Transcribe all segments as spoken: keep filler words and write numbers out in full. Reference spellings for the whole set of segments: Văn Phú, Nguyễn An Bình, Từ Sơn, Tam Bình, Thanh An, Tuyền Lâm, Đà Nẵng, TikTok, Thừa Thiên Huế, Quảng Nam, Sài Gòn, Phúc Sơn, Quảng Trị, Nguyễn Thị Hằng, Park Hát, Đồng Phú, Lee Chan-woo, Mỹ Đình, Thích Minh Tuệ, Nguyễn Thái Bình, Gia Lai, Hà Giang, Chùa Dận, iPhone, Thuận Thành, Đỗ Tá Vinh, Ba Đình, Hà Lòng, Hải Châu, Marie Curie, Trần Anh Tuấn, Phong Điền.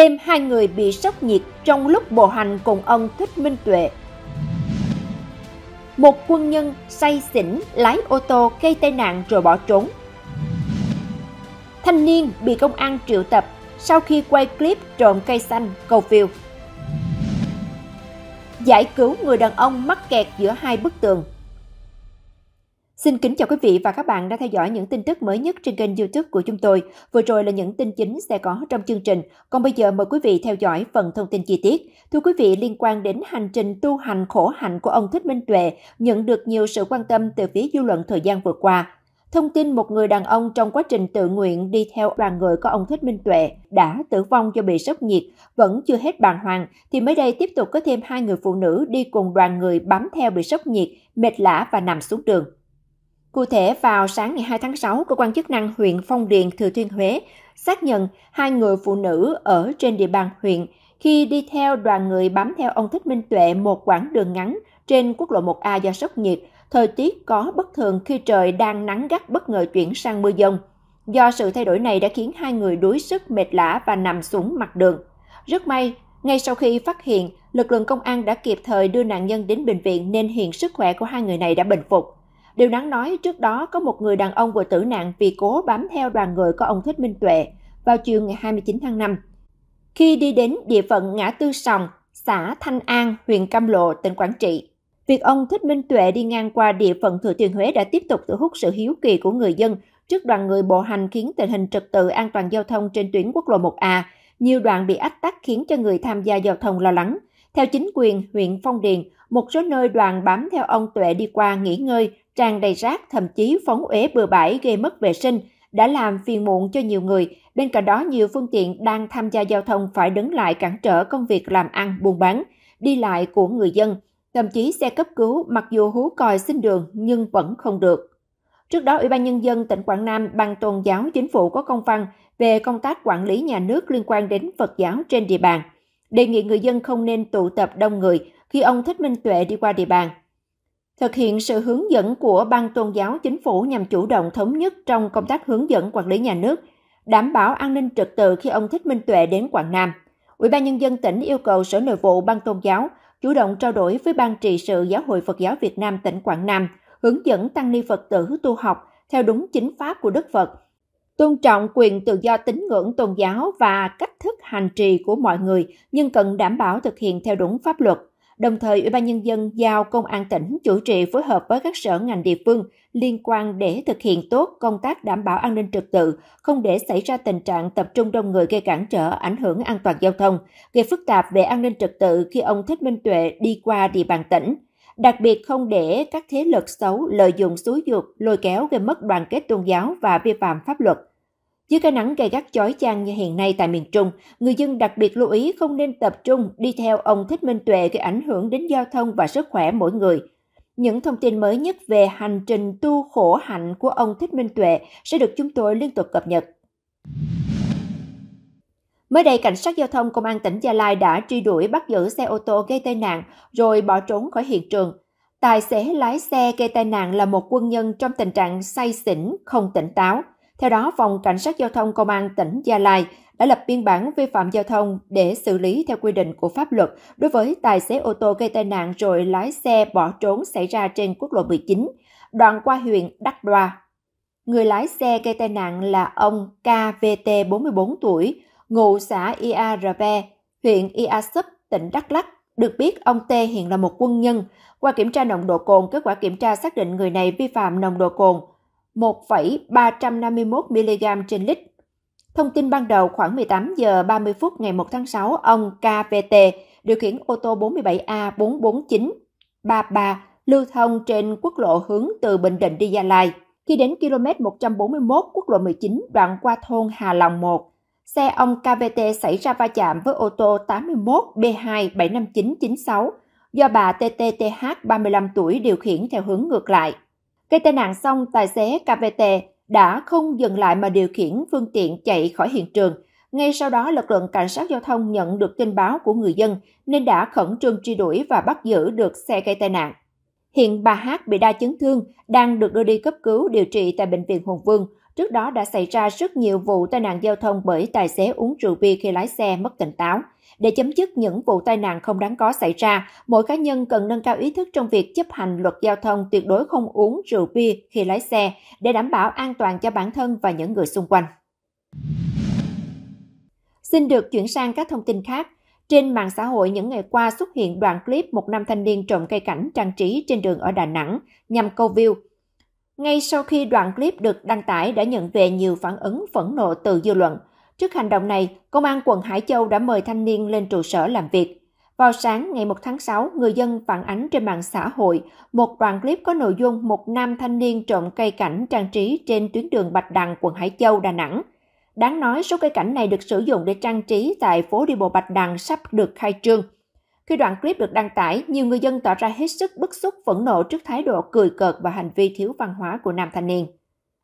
Thêm hai người bị sốc nhiệt trong lúc bộ hành cùng ông Thích Minh Tuệ. Một quân nhân say xỉn lái ô tô gây tai nạn rồi bỏ trốn. Thanh niên bị công an triệu tập sau khi quay clip trộm cây xanh cầu view. Giải cứu người đàn ông mắc kẹt giữa hai bức tường. Xin kính chào quý vị và các bạn đã theo dõi những tin tức mới nhất trên kênh YouTube của chúng tôi. Vừa rồi là những tin chính sẽ có trong chương trình. Còn bây giờ mời quý vị theo dõi phần thông tin chi tiết. Thưa quý vị, liên quan đến hành trình tu hành khổ hạnh của ông Thích Minh Tuệ nhận được nhiều sự quan tâm từ phía dư luận thời gian vừa qua. Thông tin một người đàn ông trong quá trình tự nguyện đi theo đoàn người của ông Thích Minh Tuệ đã tử vong do bị sốc nhiệt, vẫn chưa hết bàng hoàng, thì mới đây tiếp tục có thêm hai người phụ nữ đi cùng đoàn người bám theo bị sốc nhiệt, mệt lả và nằm xuống đường. Cụ thể, vào sáng ngày hai tháng sáu, cơ quan chức năng huyện Phong Điền, Thừa Thiên Huế xác nhận hai người phụ nữ ở trên địa bàn huyện khi đi theo đoàn người bám theo ông Thích Minh Tuệ một quãng đường ngắn trên quốc lộ một A do sốc nhiệt. Thời tiết có bất thường khi trời đang nắng gắt bất ngờ chuyển sang mưa dông. Do sự thay đổi này đã khiến hai người đuối sức, mệt lả và nằm xuống mặt đường. Rất may, ngay sau khi phát hiện, lực lượng công an đã kịp thời đưa nạn nhân đến bệnh viện nên hiện sức khỏe của hai người này đã bình phục. Điều đáng nói, trước đó có một người đàn ông vừa tử nạn vì cố bám theo đoàn người của ông Thích Minh Tuệ vào chiều ngày hai mươi chín tháng năm. Khi đi đến địa phận ngã tư Sòng, xã Thanh An, huyện Cam Lộ, tỉnh Quảng Trị, việc ông Thích Minh Tuệ đi ngang qua địa phận Thừa Thiên Huế đã tiếp tục thu hút sự hiếu kỳ của người dân trước đoàn người bộ hành, khiến tình hình trật tự an toàn giao thông trên tuyến quốc lộ một A. Nhiều đoạn bị ách tắc khiến cho người tham gia giao thông lo lắng. Theo chính quyền huyện Phong Điền, một số nơi đoàn bám theo ông Tuệ đi qua nghỉ ngơi, tràn đầy rác, thậm chí phóng uế bừa bãi gây mất vệ sinh, đã làm phiền muộn cho nhiều người. Bên cạnh đó, nhiều phương tiện đang tham gia giao thông phải đứng lại cản trở công việc làm ăn, buôn bán, đi lại của người dân. Thậm chí xe cấp cứu mặc dù hú còi xin đường nhưng vẫn không được. Trước đó, Ủy ban Nhân dân tỉnh Quảng Nam, Ban Tôn giáo Chính phủ có công văn về công tác quản lý nhà nước liên quan đến Phật giáo trên địa bàn, đề nghị người dân không nên tụ tập đông người khi ông Thích Minh Tuệ đi qua địa bàn. Thực hiện sự hướng dẫn của Ban Tôn giáo Chính phủ nhằm chủ động thống nhất trong công tác hướng dẫn quản lý nhà nước, đảm bảo an ninh trật tự khi ông Thích Minh Tuệ đến Quảng Nam. Ủy ban Nhân dân tỉnh yêu cầu Sở Nội vụ, Ban Tôn giáo chủ động trao đổi với Ban trị sự Giáo hội Phật giáo Việt Nam tỉnh Quảng Nam, hướng dẫn tăng ni Phật tử tu học theo đúng chính pháp của Đức Phật, tôn trọng quyền tự do tín ngưỡng tôn giáo và cách thức hành trì của mọi người, nhưng cần đảm bảo thực hiện theo đúng pháp luật. Đồng thời, Ủy ban Nhân dân giao Công an tỉnh chủ trì phối hợp với các sở ngành địa phương liên quan để thực hiện tốt công tác đảm bảo an ninh trật tự, không để xảy ra tình trạng tập trung đông người gây cản trở, ảnh hưởng an toàn giao thông, gây phức tạp về an ninh trật tự khi ông Thích Minh Tuệ đi qua địa bàn tỉnh. Đặc biệt không để các thế lực xấu lợi dụng, xúi giục, lôi kéo gây mất đoàn kết tôn giáo và vi phạm pháp luật. Dưới cái nắng gay gắt chói chang như hiện nay tại miền Trung, người dân đặc biệt lưu ý không nên tập trung đi theo ông Thích Minh Tuệ gây ảnh hưởng đến giao thông và sức khỏe mỗi người. Những thông tin mới nhất về hành trình tu khổ hạnh của ông Thích Minh Tuệ sẽ được chúng tôi liên tục cập nhật. Mới đây, Cảnh sát Giao thông Công an tỉnh Gia Lai đã truy đuổi bắt giữ xe ô tô gây tai nạn rồi bỏ trốn khỏi hiện trường. Tài xế lái xe gây tai nạn là một quân nhân trong tình trạng say xỉn, không tỉnh táo. Theo đó, Phòng Cảnh sát Giao thông Công an tỉnh Gia Lai đã lập biên bản vi phạm giao thông để xử lý theo quy định của pháp luật đối với tài xế ô tô gây tai nạn rồi lái xe bỏ trốn xảy ra trên quốc lộ mười chín, đoạn qua huyện Đắk Đoa. Người lái xe gây tai nạn là ông ca vê tê, bốn mươi bốn tuổi, ngụ xã Iarbe, huyện Ia Súp, tỉnh Đắk Lắk. Được biết, ông T hiện là một quân nhân. Qua kiểm tra nồng độ cồn, kết quả kiểm tra xác định người này vi phạm nồng độ cồn một phẩy ba năm mốt mi-li-gam trên lít. Thông tin ban đầu, khoảng mười tám giờ ba mươi phút ngày một tháng sáu, ông ca vê tê điều khiển ô tô bốn mươi bảy A bốn bốn chín ba ba lưu thông trên quốc lộ hướng từ Bình Định đi Gia Lai. Khi đến km một trăm bốn mươi mốt quốc lộ mười chín đoạn qua thôn Hà Lòng một, xe ông ca vê tê xảy ra va chạm với ô tô tám mốt B hai bảy năm chín chín sáu do bà tê tê tê hát ba mươi lăm tuổi điều khiển theo hướng ngược lại. Gây tai nạn xong, tài xế ca vê tê đã không dừng lại mà điều khiển phương tiện chạy khỏi hiện trường. Ngay sau đó, lực lượng cảnh sát giao thông nhận được tin báo của người dân nên đã khẩn trương truy đuổi và bắt giữ được xe gây tai nạn. Hiện bà Hát bị đa chấn thương, đang được đưa đi cấp cứu điều trị tại Bệnh viện Hùng Vương. Trước đó đã xảy ra rất nhiều vụ tai nạn giao thông bởi tài xế uống rượu bia khi lái xe mất tỉnh táo. Để chấm dứt những vụ tai nạn không đáng có xảy ra, mỗi cá nhân cần nâng cao ý thức trong việc chấp hành luật giao thông, tuyệt đối không uống rượu bia khi lái xe để đảm bảo an toàn cho bản thân và những người xung quanh. Xin được chuyển sang các thông tin khác. Trên mạng xã hội những ngày qua xuất hiện đoạn clip một nam thanh niên trộm cây cảnh trang trí trên đường ở Đà Nẵng nhằm câu view. Ngay sau khi đoạn clip được đăng tải đã nhận về nhiều phản ứng phẫn nộ từ dư luận. Trước hành động này, Công an quận Hải Châu đã mời thanh niên lên trụ sở làm việc. Vào sáng ngày một tháng sáu, người dân phản ánh trên mạng xã hội một đoạn clip có nội dung một nam thanh niên trộm cây cảnh trang trí trên tuyến đường Bạch Đằng, quận Hải Châu, Đà Nẵng. Đáng nói, số cây cảnh này được sử dụng để trang trí tại phố đi bộ Bạch Đằng sắp được khai trương. Khi đoạn clip được đăng tải, nhiều người dân tỏ ra hết sức bức xúc, phẫn nộ trước thái độ cười cợt và hành vi thiếu văn hóa của nam thanh niên.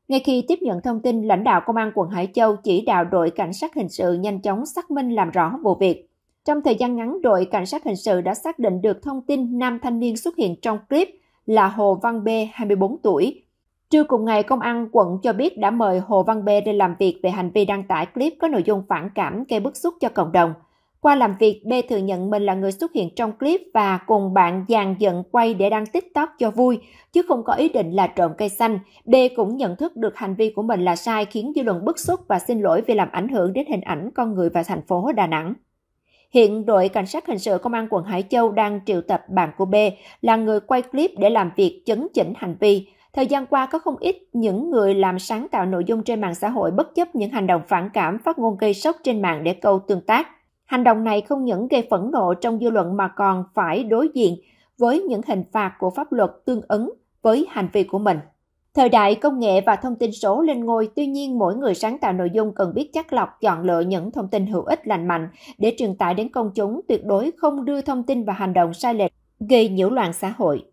Ngay khi tiếp nhận thông tin, lãnh đạo Công an quận Hải Châu chỉ đạo đội cảnh sát hình sự nhanh chóng xác minh làm rõ vụ việc. Trong thời gian ngắn, đội cảnh sát hình sự đã xác định được thông tin nam thanh niên xuất hiện trong clip là Hồ Văn Bê, hai mươi bốn tuổi. Trưa cùng ngày, Công an quận cho biết đã mời Hồ Văn Bê lên làm việc về hành vi đăng tải clip có nội dung phản cảm gây bức xúc cho cộng đồng. Qua làm việc, B thừa nhận mình là người xuất hiện trong clip và cùng bạn dàn dựng quay để đăng TikTok cho vui, chứ không có ý định là trộm cây xanh. B cũng nhận thức được hành vi của mình là sai, khiến dư luận bức xúc và xin lỗi vì làm ảnh hưởng đến hình ảnh con người và thành phố Đà Nẵng. Hiện đội cảnh sát hình sự Công an quận Hải Châu đang triệu tập bạn của B là người quay clip để làm việc chấn chỉnh hành vi. Thời gian qua có không ít những người làm sáng tạo nội dung trên mạng xã hội bất chấp những hành động phản cảm, phát ngôn gây sốc trên mạng để câu tương tác. Hành động này không những gây phẫn nộ trong dư luận mà còn phải đối diện với những hình phạt của pháp luật tương ứng với hành vi của mình. Thời đại công nghệ và thông tin số lên ngôi, tuy nhiên mỗi người sáng tạo nội dung cần biết chắt lọc, chọn lựa những thông tin hữu ích lành mạnh để truyền tải đến công chúng, tuyệt đối không đưa thông tin và hành động sai lệch gây nhiễu loạn xã hội.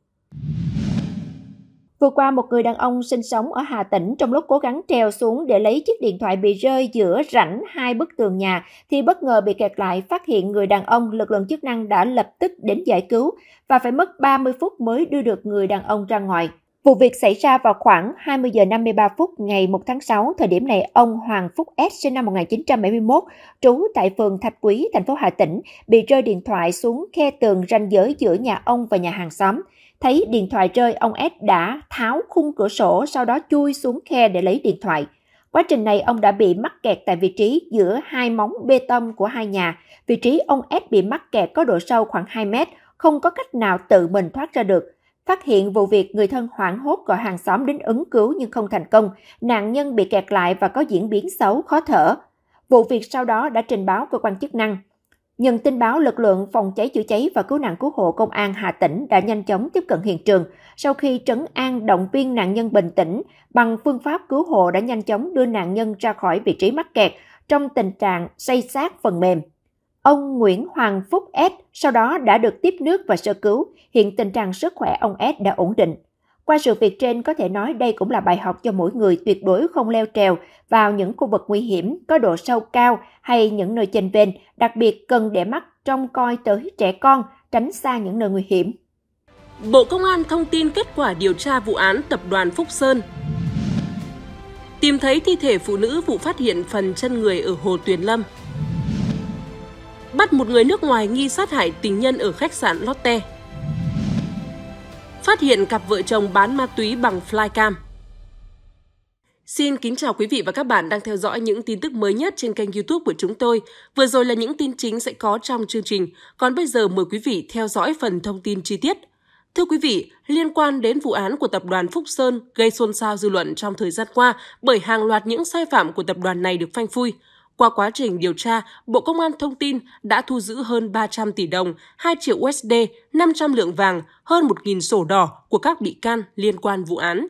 Vừa qua, một người đàn ông sinh sống ở Hà Tĩnh trong lúc cố gắng trèo xuống để lấy chiếc điện thoại bị rơi giữa rãnh hai bức tường nhà thì bất ngờ bị kẹt lại. Phát hiện người đàn ông, lực lượng chức năng đã lập tức đến giải cứu và phải mất ba mươi phút mới đưa được người đàn ông ra ngoài. Vụ việc xảy ra vào khoảng hai mươi giờ năm mươi ba phút ngày một tháng sáu. Thời điểm này, ông Hoàng Phúc S, sinh năm một nghìn chín trăm bảy mươi mốt, trú tại phường Thạch Quý, thành phố Hà Tĩnh, bị rơi điện thoại xuống khe tường ranh giới giữa nhà ông và nhà hàng xóm. Thấy điện thoại rơi, ông S đã tháo khung cửa sổ, sau đó chui xuống khe để lấy điện thoại. Quá trình này, ông đã bị mắc kẹt tại vị trí giữa hai móng bê tông của hai nhà. Vị trí ông S bị mắc kẹt có độ sâu khoảng hai mét, không có cách nào tự mình thoát ra được. Phát hiện vụ việc, người thân hoảng hốt gọi hàng xóm đến ứng cứu nhưng không thành công. Nạn nhân bị kẹt lại và có diễn biến xấu, khó thở. Vụ việc sau đó đã trình báo cơ quan chức năng. Nhận tin báo, lực lượng phòng cháy chữa cháy và cứu nạn cứu hộ Công an Hà Tĩnh đã nhanh chóng tiếp cận hiện trường. Sau khi trấn an, động viên nạn nhân bình tĩnh, bằng phương pháp cứu hộ đã nhanh chóng đưa nạn nhân ra khỏi vị trí mắc kẹt trong tình trạng xây xác phần mềm. Ông Nguyễn Hoàng Phúc S sau đó đã được tiếp nước và sơ cứu. Hiện tình trạng sức khỏe ông S đã ổn định. Qua sự việc trên, có thể nói đây cũng là bài học cho mỗi người, tuyệt đối không leo trèo vào những khu vực nguy hiểm, có độ sâu cao hay những nơi chênh vênh, đặc biệt cần để mắt trông coi tới trẻ con, tránh xa những nơi nguy hiểm. Bộ Công an thông tin kết quả điều tra vụ án tập đoàn Phúc Sơn. Tìm thấy thi thể phụ nữ vụ phát hiện phần chân người ở hồ Tuyền Lâm. Bắt một người nước ngoài nghi sát hại tình nhân ở khách sạn Lotte. Phát hiện cặp vợ chồng bán ma túy bằng flycam. Xin kính chào quý vị và các bạn đang theo dõi những tin tức mới nhất trên kênh YouTube của chúng tôi. Vừa rồi là những tin chính sẽ có trong chương trình, còn bây giờ mời quý vị theo dõi phần thông tin chi tiết. Thưa quý vị, liên quan đến vụ án của tập đoàn Phúc Sơn gây xôn xao dư luận trong thời gian qua bởi hàng loạt những sai phạm của tập đoàn này được phanh phui. Qua quá trình điều tra, Bộ Công an thông tin đã thu giữ hơn ba trăm tỷ đồng, hai triệu u ét đê, năm trăm lượng vàng, hơn một nghìn sổ đỏ của các bị can liên quan vụ án.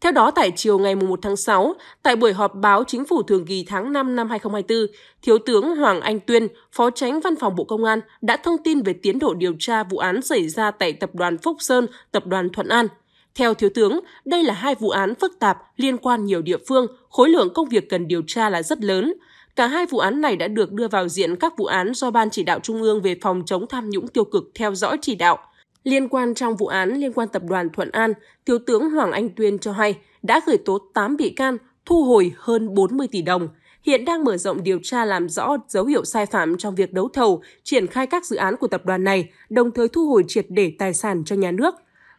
Theo đó, tại chiều ngày một tháng sáu, tại buổi họp báo Chính phủ thường kỳ tháng năm năm hai nghìn không trăm hai mươi tư, Thiếu tướng Hoàng Anh Tuyên, Phó Chánh Văn phòng Bộ Công an đã thông tin về tiến độ điều tra vụ án xảy ra tại Tập đoàn Phúc Sơn, Tập đoàn Thuận An. Theo Thiếu tướng, đây là hai vụ án phức tạp liên quan nhiều địa phương, khối lượng công việc cần điều tra là rất lớn. Cả hai vụ án này đã được đưa vào diện các vụ án do Ban Chỉ đạo Trung ương về phòng chống tham nhũng tiêu cực theo dõi chỉ đạo. Liên quan trong vụ án liên quan tập đoàn Thuận An, Thiếu tướng Hoàng Anh Tuyên cho hay đã khởi tố tám bị can, thu hồi hơn bốn mươi tỷ đồng. Hiện đang mở rộng điều tra làm rõ dấu hiệu sai phạm trong việc đấu thầu, triển khai các dự án của tập đoàn này, đồng thời thu hồi triệt để tài sản cho nhà nước.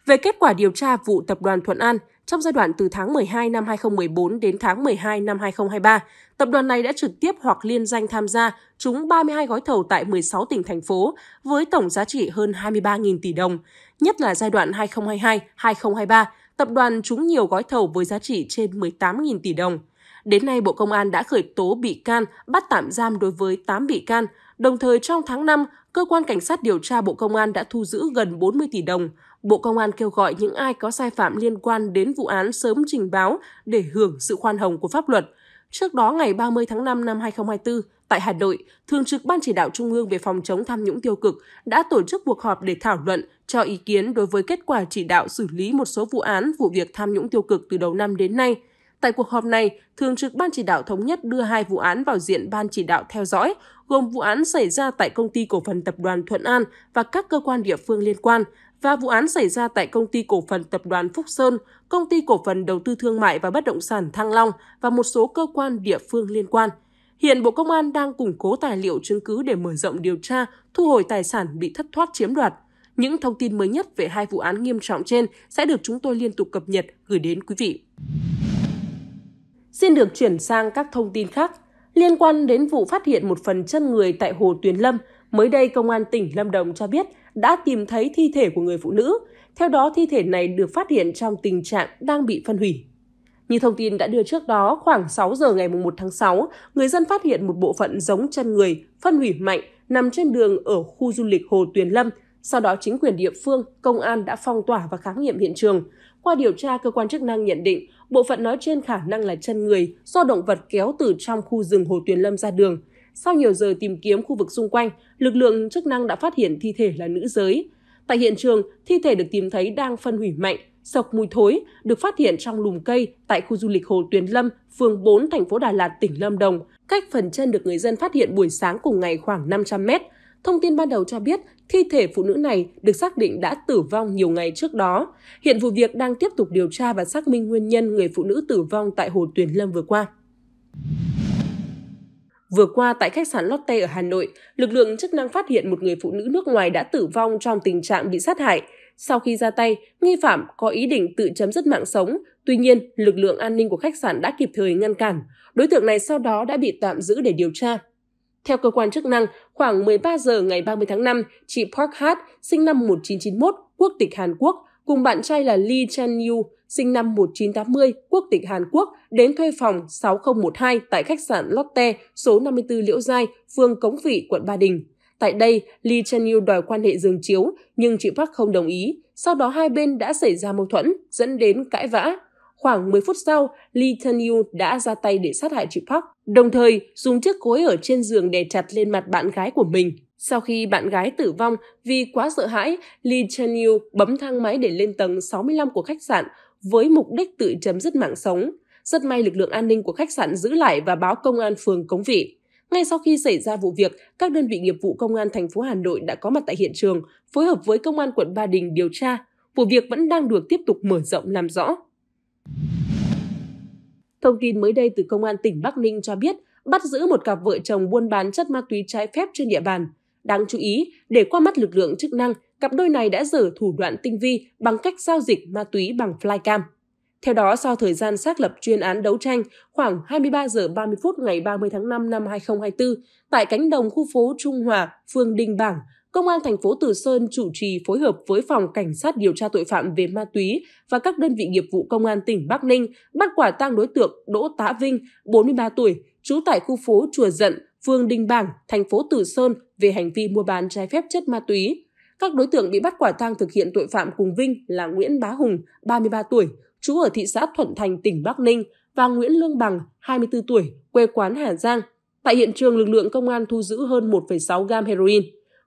Về kết quả điều tra vụ tập đoàn Thuận An, trong giai đoạn từ tháng mười hai năm hai không một bốn đến tháng mười hai năm hai không hai ba, tập đoàn này đã trực tiếp hoặc liên danh tham gia trúng ba mươi hai gói thầu tại mười sáu tỉnh, thành phố với tổng giá trị hơn hai mươi ba nghìn tỷ đồng. Nhất là giai đoạn hai không hai hai đến hai không hai ba, tập đoàn trúng nhiều gói thầu với giá trị trên mười tám nghìn tỷ đồng. Đến nay, Bộ Công an đã khởi tố bị can, bắt tạm giam đối với tám bị can. Đồng thời, trong tháng năm, Cơ quan Cảnh sát điều tra Bộ Công an đã thu giữ gần bốn mươi tỷ đồng. Bộ Công an kêu gọi những ai có sai phạm liên quan đến vụ án sớm trình báo để hưởng sự khoan hồng của pháp luật. Trước đó, ngày ba mươi tháng năm năm hai không hai tư, tại Hà Nội, Thường trực Ban Chỉ đạo Trung ương về phòng chống tham nhũng tiêu cực đã tổ chức cuộc họp để thảo luận, cho ý kiến đối với kết quả chỉ đạo xử lý một số vụ án, vụ việc tham nhũng tiêu cực từ đầu năm đến nay. Tại cuộc họp này, Thường trực Ban Chỉ đạo thống nhất đưa hai vụ án vào diện Ban Chỉ đạo theo dõi, gồm vụ án xảy ra tại Công ty Cổ phần Tập đoàn Thuận An và các cơ quan địa phương liên quan, và vụ án xảy ra tại Công ty Cổ phần Tập đoàn Phúc Sơn, Công ty Cổ phần Đầu tư Thương mại và Bất động sản Thăng Long và một số cơ quan địa phương liên quan. Hiện Bộ Công an đang củng cố tài liệu chứng cứ để mở rộng điều tra, thu hồi tài sản bị thất thoát chiếm đoạt. Những thông tin mới nhất về hai vụ án nghiêm trọng trên sẽ được chúng tôi liên tục cập nhật gửi đến quý vị. Xin được chuyển sang các thông tin khác. Liên quan đến vụ phát hiện một phần chân người tại hồ Tuyền Lâm, mới đây Công an tỉnh Lâm Đồng cho biết đã tìm thấy thi thể của người phụ nữ. Theo đó, thi thể này được phát hiện trong tình trạng đang bị phân hủy. Như thông tin đã đưa trước đó, khoảng sáu giờ ngày mùng một tháng sáu, người dân phát hiện một bộ phận giống chân người phân hủy mạnh nằm trên đường ở khu du lịch hồ Tuyền Lâm. Sau đó, chính quyền địa phương, công an đã phong tỏa và khám nghiệm hiện trường. Qua điều tra, cơ quan chức năng nhận định bộ phận nói trên khả năng là chân người do động vật kéo từ trong khu rừng hồ Tuyền Lâm ra đường. Sau nhiều giờ tìm kiếm khu vực xung quanh, lực lượng chức năng đã phát hiện thi thể là nữ giới. Tại hiện trường, thi thể được tìm thấy đang phân hủy mạnh, sộc mùi thối, được phát hiện trong lùm cây tại khu du lịch hồ Tuyền Lâm, phường bốn, thành phố Đà Lạt, tỉnh Lâm Đồng, cách phần chân được người dân phát hiện buổi sáng cùng ngày khoảng năm trăm mét. Thông tin ban đầu cho biết, thi thể phụ nữ này được xác định đã tử vong nhiều ngày trước đó. Hiện vụ việc đang tiếp tục điều tra và xác minh nguyên nhân người phụ nữ tử vong tại hồ Tuyền Lâm vừa qua. Vừa qua, tại khách sạn Lotte ở Hà Nội, lực lượng chức năng phát hiện một người phụ nữ nước ngoài đã tử vong trong tình trạng bị sát hại. Sau khi ra tay, nghi phạm có ý định tự chấm dứt mạng sống. Tuy nhiên, lực lượng an ninh của khách sạn đã kịp thời ngăn cản. Đối tượng này sau đó đã bị tạm giữ để điều tra. Theo cơ quan chức năng, khoảng mười ba giờ ngày ba mươi tháng năm, chị Park Hát, sinh năm một nghìn chín trăm chín mươi mốt, quốc tịch Hàn Quốc, cùng bạn trai là Lee Chan-woo, sinh năm một nghìn chín trăm tám mươi, quốc tịch Hàn Quốc, đến thuê phòng sáu không một hai tại khách sạn Lotte số năm mươi tư Liễu Giai, phường Cống Vị, quận Ba Đình. Tại đây, Lee Chan-woo đòi quan hệ giường chiếu, nhưng chị Park không đồng ý. Sau đó hai bên đã xảy ra mâu thuẫn, dẫn đến cãi vã. Khoảng mười phút sau, Lee Chan-woo đã ra tay để sát hại chị Park, đồng thời dùng chiếc gối ở trên giường đè chặt lên mặt bạn gái của mình. Sau khi bạn gái tử vong, vì quá sợ hãi, Lee Chan-woo bấm thang máy để lên tầng sáu mươi lăm của khách sạn với mục đích tự chấm dứt mạng sống. Rất may lực lượng an ninh của khách sạn giữ lại và báo công an phường Cống Vị. Ngay sau khi xảy ra vụ việc, các đơn vị nghiệp vụ công an thành phố Hà Nội đã có mặt tại hiện trường, phối hợp với công an quận Ba Đình điều tra. Vụ việc vẫn đang được tiếp tục mở rộng làm rõ. Thông tin mới đây từ Công an tỉnh Bắc Ninh cho biết bắt giữ một cặp vợ chồng buôn bán chất ma túy trái phép trên địa bàn. Đáng chú ý, để qua mắt lực lượng chức năng, cặp đôi này đã giở thủ đoạn tinh vi bằng cách giao dịch ma túy bằng flycam. Theo đó, sau thời gian xác lập chuyên án đấu tranh, khoảng hai mươi ba giờ ba mươi phút ngày ba mươi tháng năm năm hai không hai tư, tại cánh đồng khu phố Trung Hòa, phường Đình Bảng, Công an thành phố Từ Sơn chủ trì phối hợp với Phòng Cảnh sát điều tra tội phạm về ma túy và các đơn vị nghiệp vụ Công an tỉnh Bắc Ninh bắt quả tang đối tượng Đỗ Tá Vinh, bốn mươi ba tuổi, trú tại khu phố Chùa Dận, phường Đình Bảng, thành phố Từ Sơn về hành vi mua bán trái phép chất ma túy. Các đối tượng bị bắt quả tang thực hiện tội phạm cùng Vinh là Nguyễn Bá Hùng, ba mươi ba tuổi, trú ở thị xã Thuận Thành, tỉnh Bắc Ninh và Nguyễn Lương Bằng, hai mươi tư tuổi, quê quán Hà Giang. Tại hiện trường, lực lượng công an thu giữ hơn một phẩy sáu gam heroin.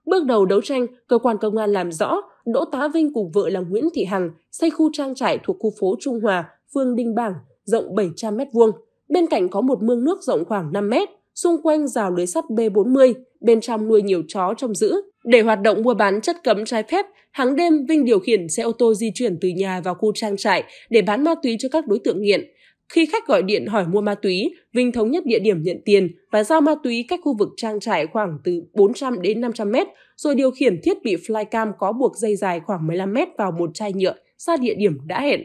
Bước đầu đấu tranh, cơ quan công an làm rõ Đỗ Tá Vinh cùng vợ là Nguyễn Thị Hằng xây khu trang trại thuộc khu phố Trung Hòa, phường Đình Bảng, rộng bảy trăm mét vuông. Bên cạnh có một mương nước rộng khoảng năm mét, xung quanh rào lưới sắt B bốn mươi, bên trong nuôi nhiều chó trông giữ. Để hoạt động mua bán chất cấm trái phép, hàng đêm Vinh điều khiển xe ô tô di chuyển từ nhà vào khu trang trại để bán ma túy cho các đối tượng nghiện. Khi khách gọi điện hỏi mua ma túy, Vinh thống nhất địa điểm nhận tiền và giao ma túy cách khu vực trang trại khoảng từ bốn trăm đến năm trăm mét, rồi điều khiển thiết bị flycam có buộc dây dài khoảng mười lăm mét vào một chai nhựa xa địa điểm đã hẹn.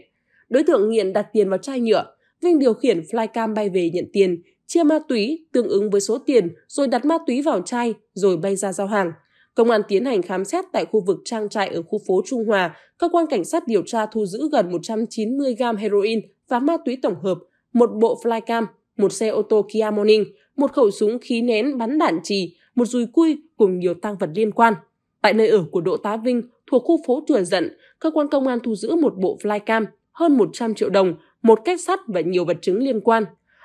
Đối tượng nghiện đặt tiền vào chai nhựa, Vinh điều khiển flycam bay về nhận tiền, chia ma túy tương ứng với số tiền rồi đặt ma túy vào chai rồi bay ra giao hàng. Công an tiến hành khám xét tại khu vực trang trại ở khu phố Trung Hòa, cơ quan cảnh sát điều tra thu giữ gần một trăm chín mươi gam heroin và ma túy tổng hợp, một bộ flycam, một xe ô tô Kia Morning, một khẩu súng khí nén bắn đạn trì, một dùi cui cùng nhiều tang vật liên quan. Tại nơi ở của Đỗ Tá Vinh thuộc khu phố Chùa Dận, cơ quan công an thu giữ một bộ flycam, hơn một trăm triệu đồng, một két sắt và nhiều vật chứng liên quan.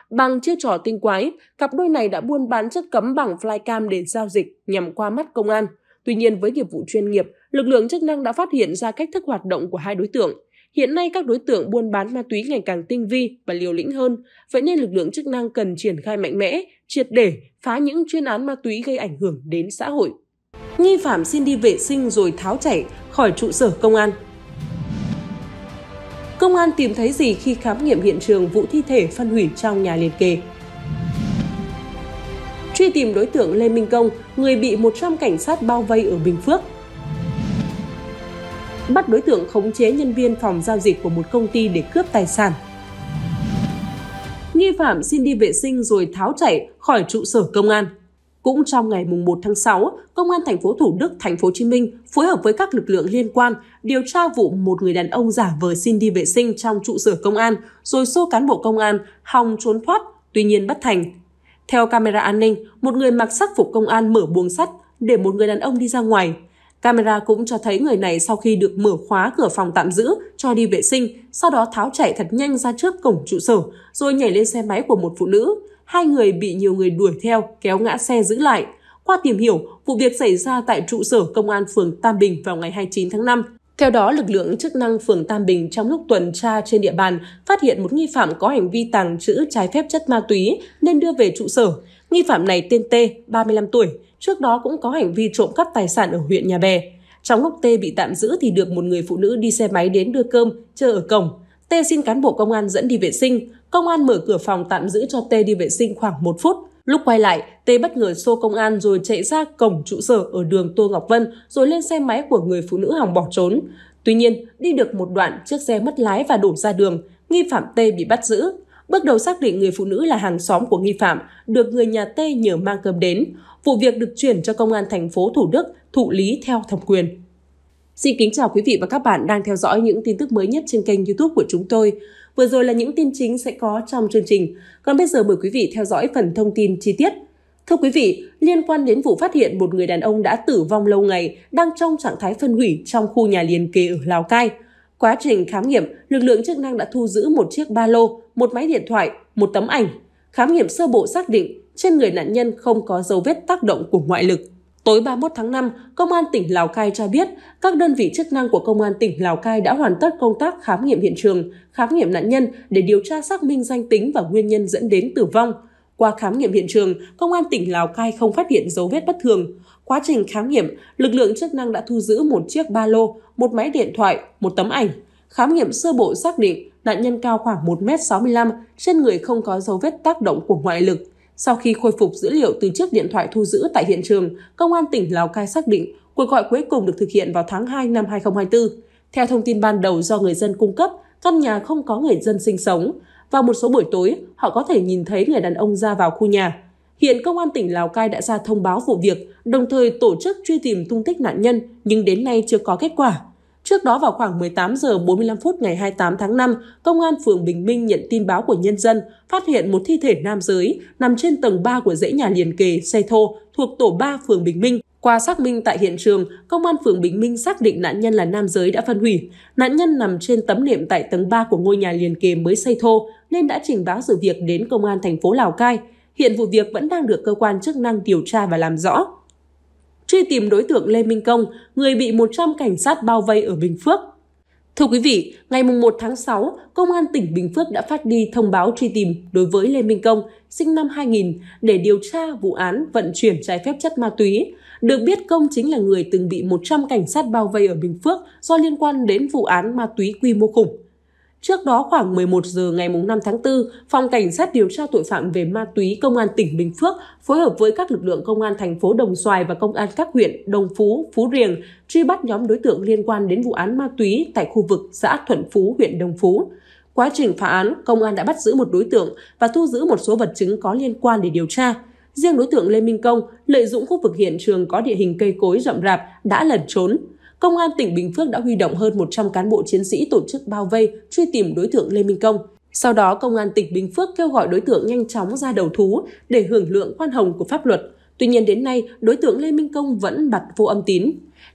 Bằng chiêu trò tinh quái, cặp đôi này đã buôn bán chất cấm bằng flycam để giao dịch nhằm qua mắt công an. Tuy nhiên, với nghiệp vụ chuyên nghiệp, lực lượng chức năng đã phát hiện ra cách thức hoạt động của hai đối tượng. Hiện nay, các đối tượng buôn bán ma túy ngày càng tinh vi và liều lĩnh hơn, vậy nên lực lượng chức năng cần triển khai mạnh mẽ, triệt để phá những chuyên án ma túy gây ảnh hưởng đến xã hội. Nghi phạm xin đi vệ sinh rồi tháo chạy khỏi trụ sở công an. Công an tìm thấy gì khi khám nghiệm hiện trường vụ thi thể phân hủy trong nhà liền kề? Truy tìm đối tượng Lê Minh Công, người bị một trăm cảnh sát bao vây ở Bình Phước. Bắt đối tượng khống chế nhân viên phòng giao dịch của một công ty để cướp tài sản. Nghi phạm xin đi vệ sinh rồi tháo chạy khỏi trụ sở công an. Cũng trong ngày mùng một tháng sáu, Công an thành phố Thủ Đức, thành phố Hồ Chí Minh phối hợp với các lực lượng liên quan điều tra vụ một người đàn ông giả vờ xin đi vệ sinh trong trụ sở công an rồi xô cán bộ công an hòng trốn thoát, tuy nhiên bất thành. Theo camera an ninh, một người mặc sắc phục công an mở buồng sắt để một người đàn ông đi ra ngoài. Camera cũng cho thấy người này sau khi được mở khóa cửa phòng tạm giữ cho đi vệ sinh, sau đó tháo chạy thật nhanh ra trước cổng trụ sở rồi nhảy lên xe máy của một phụ nữ. Hai người bị nhiều người đuổi theo, kéo ngã xe giữ lại. Qua tìm hiểu, vụ việc xảy ra tại trụ sở Công an phường Tam Bình vào ngày hai mươi chín tháng năm. Theo đó, lực lượng chức năng phường Tam Bình trong lúc tuần tra trên địa bàn phát hiện một nghi phạm có hành vi tàng trữ trái phép chất ma túy nên đưa về trụ sở. Nghi phạm này tên T, ba mươi lăm tuổi, trước đó cũng có hành vi trộm cắp tài sản ở huyện Nhà Bè. Trong lúc T bị tạm giữ thì được một người phụ nữ đi xe máy đến đưa cơm, chờ ở cổng. T xin cán bộ công an dẫn đi vệ sinh. Công an mở cửa phòng tạm giữ cho T đi vệ sinh khoảng một phút. Lúc quay lại, T bất ngờ xô công an rồi chạy ra cổng trụ sở ở đường Tô Ngọc Vân rồi lên xe máy của người phụ nữ hòng bỏ trốn. Tuy nhiên, đi được một đoạn, chiếc xe mất lái và đổ ra đường. Nghi phạm T bị bắt giữ. Bước đầu xác định người phụ nữ là hàng xóm của nghi phạm, được người nhà T nhờ mang cơm đến. Vụ việc được chuyển cho Công an thành phố Thủ Đức thụ lý theo thẩm quyền. Xin kính chào quý vị và các bạn đang theo dõi những tin tức mới nhất trên kênh YouTube của chúng tôi. Vừa rồi là những tin chính sẽ có trong chương trình. Còn bây giờ mời quý vị theo dõi phần thông tin chi tiết. Thưa quý vị, liên quan đến vụ phát hiện một người đàn ông đã tử vong lâu ngày đang trong trạng thái phân hủy trong khu nhà liền kề ở Lào Cai. Quá trình khám nghiệm, lực lượng chức năng đã thu giữ một chiếc ba lô, một máy điện thoại, một tấm ảnh. Khám nghiệm sơ bộ xác định trên người nạn nhân không có dấu vết tác động của ngoại lực. Tối ba mươi mốt tháng năm, Công an tỉnh Lào Cai cho biết các đơn vị chức năng của Công an tỉnh Lào Cai đã hoàn tất công tác khám nghiệm hiện trường, khám nghiệm nạn nhân để điều tra xác minh danh tính và nguyên nhân dẫn đến tử vong. Qua khám nghiệm hiện trường, Công an tỉnh Lào Cai không phát hiện dấu vết bất thường. Quá trình khám nghiệm, lực lượng chức năng đã thu giữ một chiếc ba lô, một máy điện thoại, một tấm ảnh. Khám nghiệm sơ bộ xác định nạn nhân cao khoảng một mét sáu mươi lăm, trên người không có dấu vết tác động của ngoại lực. Sau khi khôi phục dữ liệu từ chiếc điện thoại thu giữ tại hiện trường, Công an tỉnh Lào Cai xác định cuộc gọi cuối cùng được thực hiện vào tháng hai năm hai nghìn không trăm hai mươi tư. Theo thông tin ban đầu do người dân cung cấp, căn nhà không có người dân sinh sống. Vào một số buổi tối, họ có thể nhìn thấy người đàn ông ra vào khu nhà. Hiện Công an tỉnh Lào Cai đã ra thông báo vụ việc, đồng thời tổ chức truy tìm tung tích nạn nhân, nhưng đến nay chưa có kết quả. Trước đó vào khoảng mười tám giờ bốn mươi lăm phút ngày hai mươi tám tháng năm, Công an phường Bình Minh nhận tin báo của nhân dân phát hiện một thi thể nam giới nằm trên tầng ba của dãy nhà liền kề Xe Thô thuộc tổ ba phường Bình Minh. Qua xác minh tại hiện trường, Công an phường Bình Minh xác định nạn nhân là nam giới đã phân hủy. Nạn nhân nằm trên tấm nệm tại tầng ba của ngôi nhà liền kề mới xây thô nên đã trình báo sự việc đến Công an thành phố Lào Cai. Hiện vụ việc vẫn đang được cơ quan chức năng điều tra và làm rõ. Truy tìm đối tượng Lê Minh Công, người bị một trăm cảnh sát bao vây ở Bình Phước. Thưa quý vị, ngày mùng một tháng sáu, Công an tỉnh Bình Phước đã phát đi thông báo truy tìm đối với Lê Minh Công, sinh năm hai nghìn, để điều tra vụ án vận chuyển trái phép chất ma túy. Được biết, Công chính là người từng bị một trăm cảnh sát bao vây ở Bình Phước do liên quan đến vụ án ma túy quy mô khủng. Trước đó khoảng mười một giờ ngày năm tháng tư, Phòng Cảnh sát điều tra tội phạm về ma túy Công an tỉnh Bình Phước phối hợp với các lực lượng Công an thành phố Đồng Xoài và Công an các huyện Đồng Phú, Phú Riềng truy bắt nhóm đối tượng liên quan đến vụ án ma túy tại khu vực xã Thuận Phú, huyện Đồng Phú. Quá trình phá án, Công an đã bắt giữ một đối tượng và thu giữ một số vật chứng có liên quan để điều tra. Riêng đối tượng Lê Minh Công, lợi dụng khu vực hiện trường có địa hình cây cối rậm rạp, đã lẩn trốn. Công an tỉnh Bình Phước đã huy động hơn một trăm cán bộ chiến sĩ tổ chức bao vây, truy tìm đối tượng Lê Minh Công. Sau đó, Công an tỉnh Bình Phước kêu gọi đối tượng nhanh chóng ra đầu thú để hưởng lượng khoan hồng của pháp luật. Tuy nhiên đến nay, đối tượng Lê Minh Công vẫn bặt vô âm tín.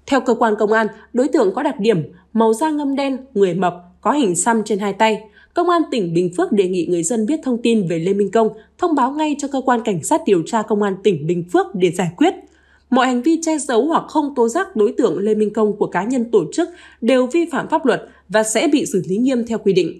Theo cơ quan công an, đối tượng có đặc điểm màu da ngâm đen, người mập, có hình xăm trên hai tay. Công an tỉnh Bình Phước đề nghị người dân biết thông tin về Lê Minh Công, thông báo ngay cho cơ quan cảnh sát điều tra Công an tỉnh Bình Phước để giải quyết. Mọi hành vi che giấu hoặc không tố giác đối tượng Lê Minh Công của cá nhân tổ chức đều vi phạm pháp luật và sẽ bị xử lý nghiêm theo quy định.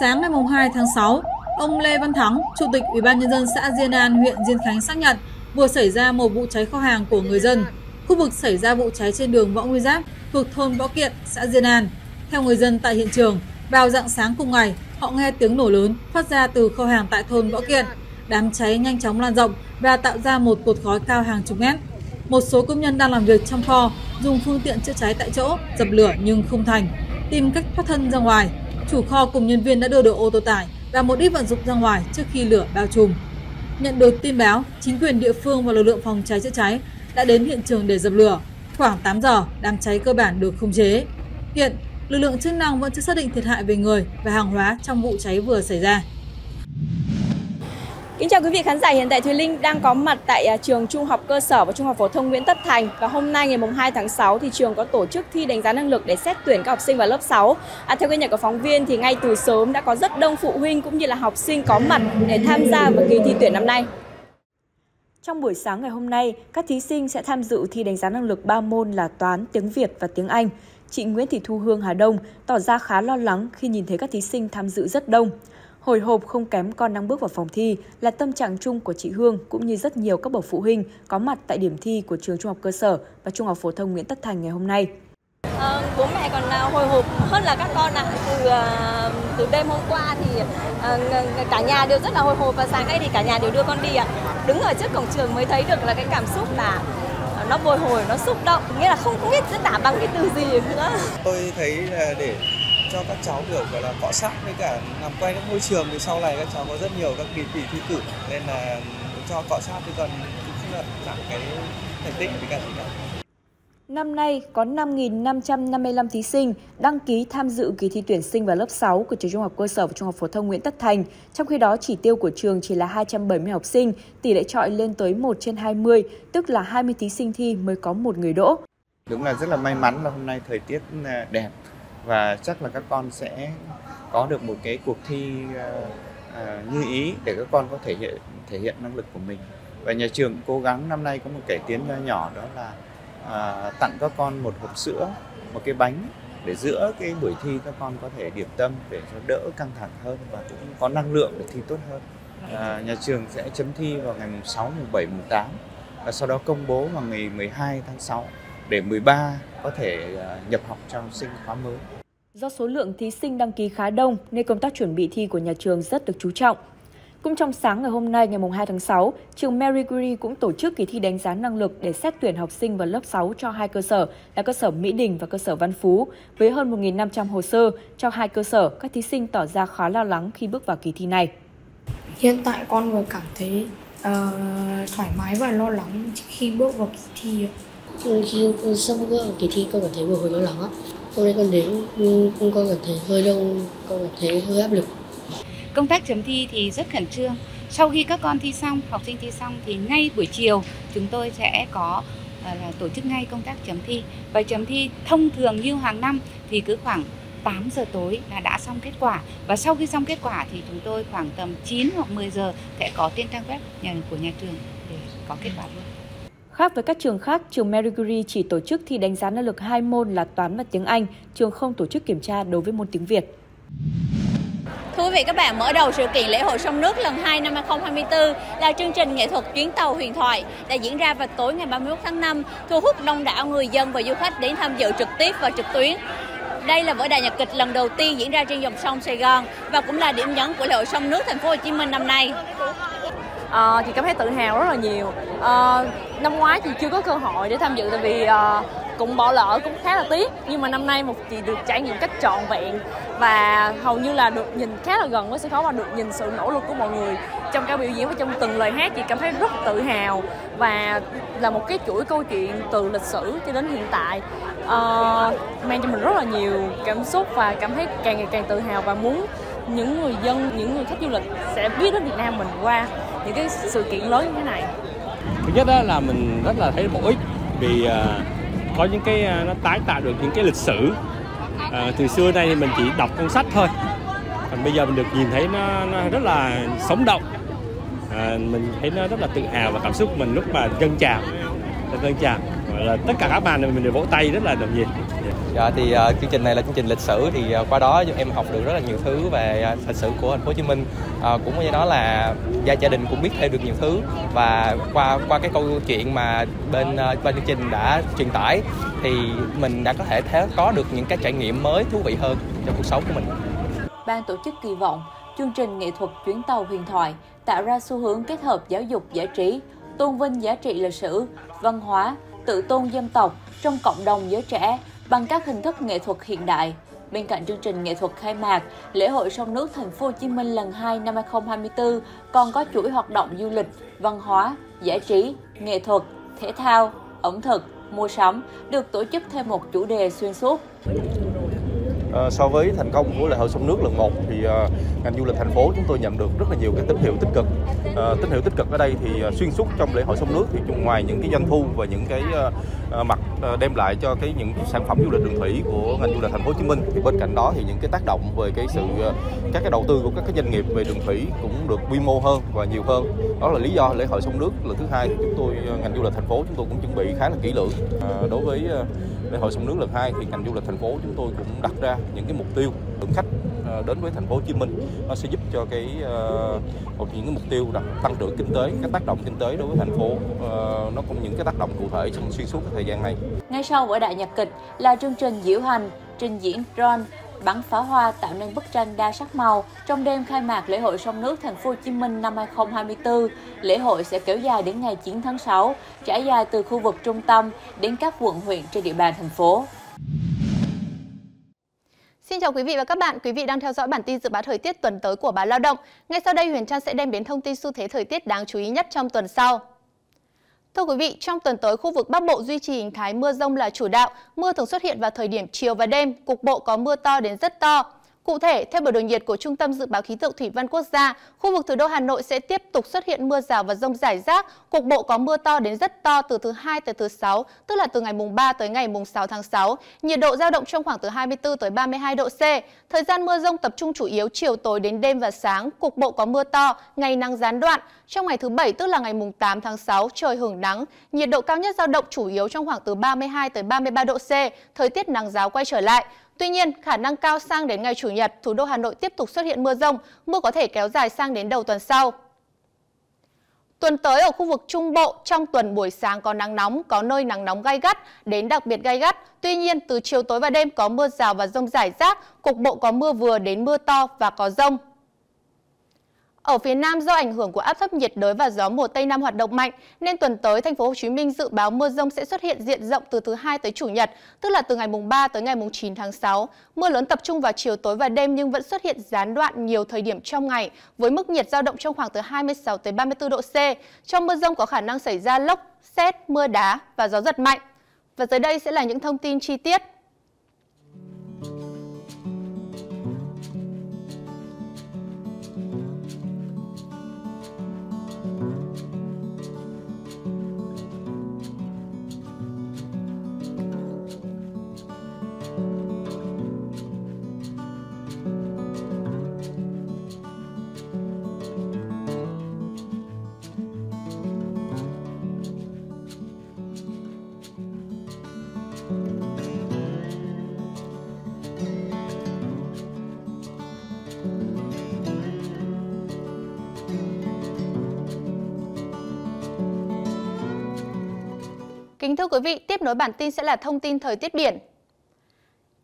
Sáng ngày hai tháng sáu, ông Lê Văn Thắng, Chủ tịch Ủy ban Nhân dân xã Diên An, huyện Diên Khánh xác nhận vừa xảy ra một vụ cháy kho hàng của người dân. Khu vực xảy ra vụ cháy trên đường Võ Nguyên Giáp, thuộc thôn Võ Kiện, xã Diên An. Theo người dân tại hiện trường, vào rạng sáng cùng ngày, họ nghe tiếng nổ lớn phát ra từ kho hàng tại thôn Võ Kiện. Đám cháy nhanh chóng lan rộng và tạo ra một cột khói cao hàng chục mét. Một số công nhân đang làm việc trong kho dùng phương tiện chữa cháy tại chỗ dập lửa nhưng không thành, tìm cách thoát thân ra ngoài. Chủ kho cùng nhân viên đã đưa được ô tô tải và một ít vận dụng ra ngoài trước khi lửa bao trùm. Nhận được tin báo, chính quyền địa phương và lực lượng phòng cháy chữa cháy đã đến hiện trường để dập lửa. Khoảng tám giờ, đám cháy cơ bản được khống chế. Hiện lực lượng chức năng vẫn chưa xác định thiệt hại về người và hàng hóa trong vụ cháy vừa xảy ra. Kính chào quý vị khán giả, hiện tại Thùy Linh đang có mặt tại trường Trung học cơ sở và Trung học phổ thông Nguyễn Tất Thành, và hôm nay ngày hai tháng sáu thì trường có tổ chức thi đánh giá năng lực để xét tuyển các học sinh vào lớp sáu. À, theo ghi nhận của phóng viên thì ngay từ sớm đã có rất đông phụ huynh cũng như là học sinh có mặt để tham gia vào kỳ thi tuyển năm nay. Trong buổi sáng ngày hôm nay, các thí sinh sẽ tham dự thi đánh giá năng lực ba môn là toán, tiếng Việt và tiếng Anh. Chị Nguyễn Thị Thu Hương Hà Đông tỏ ra khá lo lắng khi nhìn thấy các thí sinh tham dự rất đông. Hồi hộp không kém con đang bước vào phòng thi là tâm trạng chung của chị Hương cũng như rất nhiều các bậc phụ huynh có mặt tại điểm thi của trường Trung học cơ sở và Trung học phổ thông Nguyễn Tất Thành ngày hôm nay. À, bố mẹ còn hồi hộp hơn là các con ạ. Từ từ đêm hôm qua thì cả nhà đều rất là hồi hộp và sáng nay thì cả nhà đều đưa con đi ạ. Đứng ở trước cổng trường mới thấy được là cái cảm xúc là nó bồi hồi, nó xúc động, nghĩa là không biết diễn tả bằng cái từ gì nữa. Tôi thấy là để cho các cháu được gọi là cọ sát với cả làm quen các môi trường thì sau này các cháu có rất nhiều các kỳ thi thi cử nên là cho cọ sát thì còn cũng là giảm cái thành tích với cả gì. Năm nay có năm nghìn năm trăm năm mươi lăm thí sinh đăng ký tham dự kỳ thi tuyển sinh vào lớp sáu của trường Trung học cơ sở và Trung học phổ thông Nguyễn Tất Thành, trong khi đó chỉ tiêu của trường chỉ là hai trăm bảy mươi học sinh, tỷ lệ chọi lên tới một trên hai mươi, tức là hai mươi thí sinh thi mới có một người đỗ. Đúng là rất là may mắn là hôm nay thời tiết đẹp và chắc là các con sẽ có được một cái cuộc thi như ý để các con có thể hiện thể hiện năng lực của mình. Và nhà trường cố gắng năm nay có một cải tiến nhỏ, đó là À, tặng các con một hộp sữa, một cái bánh để giữa cái buổi thi các con có thể điểm tâm để cho đỡ căng thẳng hơn và cũng có năng lượng để thi tốt hơn. À, nhà trường sẽ chấm thi vào ngày mùng sáu, mùng bảy, mùng tám và sau đó công bố vào ngày mười hai tháng sáu để mười ba có thể nhập học cho học sinh khóa mới. Do số lượng thí sinh đăng ký khá đông nên công tác chuẩn bị thi của nhà trường rất được chú trọng. Cũng trong sáng ngày hôm nay, ngày hai tháng sáu, trường Marie Curie cũng tổ chức kỳ thi đánh giá năng lực để xét tuyển học sinh vào lớp sáu cho hai cơ sở là cơ sở Mỹ Đình và cơ sở Văn Phú. Với hơn một nghìn năm trăm hồ sơ cho hai cơ sở, các thí sinh tỏ ra khá lo lắng khi bước vào kỳ thi này. Hiện tại con vừa cảm thấy uh, thoải mái và lo lắng khi bước vào kỳ thi. Khi sắp bước vào kỳ thi, con cảm thấy vừa hồi lo lắng á. Hôm nay con đến, con cảm thấy hơi đông, con cảm thấy hơi áp lực. Công tác chấm thi thì rất khẩn trương. Sau khi các con thi xong, học sinh thi xong thì ngay buổi chiều chúng tôi sẽ có uh, tổ chức ngay công tác chấm thi. Và chấm thi thông thường như hàng năm thì cứ khoảng tám giờ tối là đã xong kết quả. Và sau khi xong kết quả thì chúng tôi khoảng tầm chín hoặc mười giờ sẽ có trên trang web nhà, của nhà trường để có kết quả luôn. Khác với các trường khác, trường Marie Curie chỉ tổ chức thi đánh giá năng lực hai môn là toán và tiếng Anh. Trường không tổ chức kiểm tra đối với môn tiếng Việt. Thưa quý vị các bạn, mở đầu sự kiện lễ hội sông nước lần hai năm hai không hai tư là chương trình nghệ thuật chuyến tàu huyền thoại đã diễn ra vào tối ngày ba mươi mốt tháng năm, thu hút đông đảo người dân và du khách đến tham dự trực tiếp và trực tuyến. Đây là vở đài nhạc kịch lần đầu tiên diễn ra trên dòng sông Sài Gòn và cũng là điểm nhấn của lễ hội sông nước Thành phố Hồ Chí Minh năm nay. À, chị cảm thấy tự hào rất là nhiều. À, năm ngoái chị chưa có cơ hội để tham dự tại vì à, cũng bỏ lỡ, cũng khá là tiếc, nhưng mà năm nay một chị được trải nghiệm cách trọn vẹn và hầu như là được nhìn khá là gần với sân khấu và được nhìn sự nỗ lực của mọi người trong các biểu diễn và trong từng lời hát. Chị cảm thấy rất tự hào và là một cái chuỗi câu chuyện từ lịch sử cho đến hiện tại uh, mang cho mình rất là nhiều cảm xúc và cảm thấy càng ngày càng tự hào và muốn những người dân, những người khách du lịch sẽ biết đến Việt Nam mình qua những cái sự kiện lớn như thế này. Thứ nhất đó là mình rất là thấy bổ ích vì uh... có những cái nó tái tạo được những cái lịch sử à, từ xưa nay thì mình chỉ đọc trong sách thôi, còn bây giờ mình được nhìn thấy nó, nó rất là sống động. À, mình thấy nó rất là tự hào và cảm xúc mình lúc mà dâng trào dâng trào là tất cả các bạn mình đều vỗ tay rất là đồng nhiệt. Dạ, thì uh, chương trình này là chương trình lịch sử thì uh, qua đó em học được rất là nhiều thứ về uh, lịch sử của Thành phố Hồ Chí Minh. Uh, cũng như đó là gia gia đình cũng biết thêm được nhiều thứ và qua qua cái câu chuyện mà bên uh, bên chương trình đã truyền tải thì mình đã có thể thế, có được những cái trải nghiệm mới thú vị hơn trong cuộc sống của mình. Ban tổ chức kỳ vọng chương trình nghệ thuật Chuyến tàu huyền thoại tạo ra xu hướng kết hợp giáo dục giải trí, tôn vinh giá trị lịch sử, văn hóa, tự tôn dân tộc trong cộng đồng giới trẻ bằng các hình thức nghệ thuật hiện đại. Bên cạnh chương trình nghệ thuật khai mạc, lễ hội sông nước Thành phố Hồ Chí Minh lần hai năm hai không hai tư còn có chuỗi hoạt động du lịch, văn hóa, giải trí, nghệ thuật, thể thao, ẩm thực, mua sắm được tổ chức theo một chủ đề xuyên suốt. À, so với thành công của lễ hội sông nước lần một thì à, ngành du lịch thành phố chúng tôi nhận được rất là nhiều cái tín hiệu tích cực. À, tín hiệu tích cực ở đây thì à, xuyên suốt trong lễ hội sông nước thì ngoài những cái doanh thu và những cái à, mặt à, đem lại cho cái những sản phẩm du lịch đường thủy của ngành du lịch Thành phố Hồ Chí Minh thì bên cạnh đó thì những cái tác động về cái sự các cái đầu tư của các cái doanh nghiệp về đường thủy cũng được quy mô hơn và nhiều hơn. Đó là lý do lễ hội sông nước lần thứ hai thì chúng tôi ngành du lịch thành phố chúng tôi cũng chuẩn bị khá là kỹ lưỡng. À, đối với lễ hội sông nước lần hai thì ngành du lịch thành phố chúng tôi cũng đặt ra những cái mục tiêu lượng khách đến với Thành phố Hồ Chí Minh, nó sẽ giúp cho cái một những cái mục tiêu là tăng trưởng kinh tế, các tác động kinh tế đối với thành phố, nó cũng những cái tác động cụ thể trong xuyên suốt thời gian này. Ngay sau vở đại nhạc kịch là chương trình diễu hành, trình diễn drone, bắn pháo hoa tạo nên bức tranh đa sắc màu. Trong đêm khai mạc lễ hội sông nước Thành phố Hồ Chí Minh năm hai không hai tư, lễ hội sẽ kéo dài đến ngày chín tháng sáu, trải dài từ khu vực trung tâm đến các quận huyện trên địa bàn thành phố. Xin chào quý vị và các bạn, quý vị đang theo dõi bản tin dự báo thời tiết tuần tới của báo Lao động. Ngay sau đây Huyền Trang sẽ đem đến thông tin xu thế thời tiết đáng chú ý nhất trong tuần sau. Thưa quý vị, trong tuần tới khu vực Bắc Bộ duy trì hình thái mưa rông là chủ đạo, mưa thường xuất hiện vào thời điểm chiều và đêm, cục bộ có mưa to đến rất to. Cụ thể, theo biểu đồ nhiệt của Trung tâm Dự báo Khí tượng Thủy văn Quốc gia, khu vực thủ đô Hà Nội sẽ tiếp tục xuất hiện mưa rào và dông rải rác, cục bộ có mưa to đến rất to từ thứ hai tới thứ sáu, tức là từ ngày mùng ba tới ngày mùng sáu tháng sáu. Nhiệt độ dao động trong khoảng từ hai mươi tư tới ba mươi hai độ C. Thời gian mưa dông tập trung chủ yếu chiều tối đến đêm và sáng, cục bộ có mưa to, ngày nắng gián đoạn. Trong ngày thứ bảy, tức là ngày mùng tám tháng sáu, trời hưởng nắng, nhiệt độ cao nhất dao động chủ yếu trong khoảng từ ba mươi hai tới ba mươi ba độ C, thời tiết nắng ráo quay trở lại. Tuy nhiên, khả năng cao sang đến ngày Chủ nhật, thủ đô Hà Nội tiếp tục xuất hiện mưa rông, mưa có thể kéo dài sang đến đầu tuần sau. Tuần tới ở khu vực Trung Bộ, trong tuần buổi sáng có nắng nóng, có nơi nắng nóng gay gắt, đến đặc biệt gay gắt. Tuy nhiên, từ chiều tối và đêm có mưa rào và dông rải rác, cục bộ có mưa vừa đến mưa to và có dông. Ở phía Nam, do ảnh hưởng của áp thấp nhiệt đới và gió mùa Tây Nam hoạt động mạnh, nên tuần tới Thành phố Hồ Chí Minh dự báo mưa rông sẽ xuất hiện diện rộng từ thứ hai tới Chủ nhật, tức là từ ngày mùng ba tới ngày mùng chín tháng sáu. Mưa lớn tập trung vào chiều tối và đêm nhưng vẫn xuất hiện gián đoạn nhiều thời điểm trong ngày, với mức nhiệt dao động trong khoảng từ hai mươi sáu tới ba mươi tư độ C. Trong mưa rông có khả năng xảy ra lốc, sét, mưa đá và gió giật mạnh. Và dưới đây sẽ là những thông tin chi tiết. Kính thưa quý vị, tiếp nối bản tin sẽ là thông tin thời tiết biển.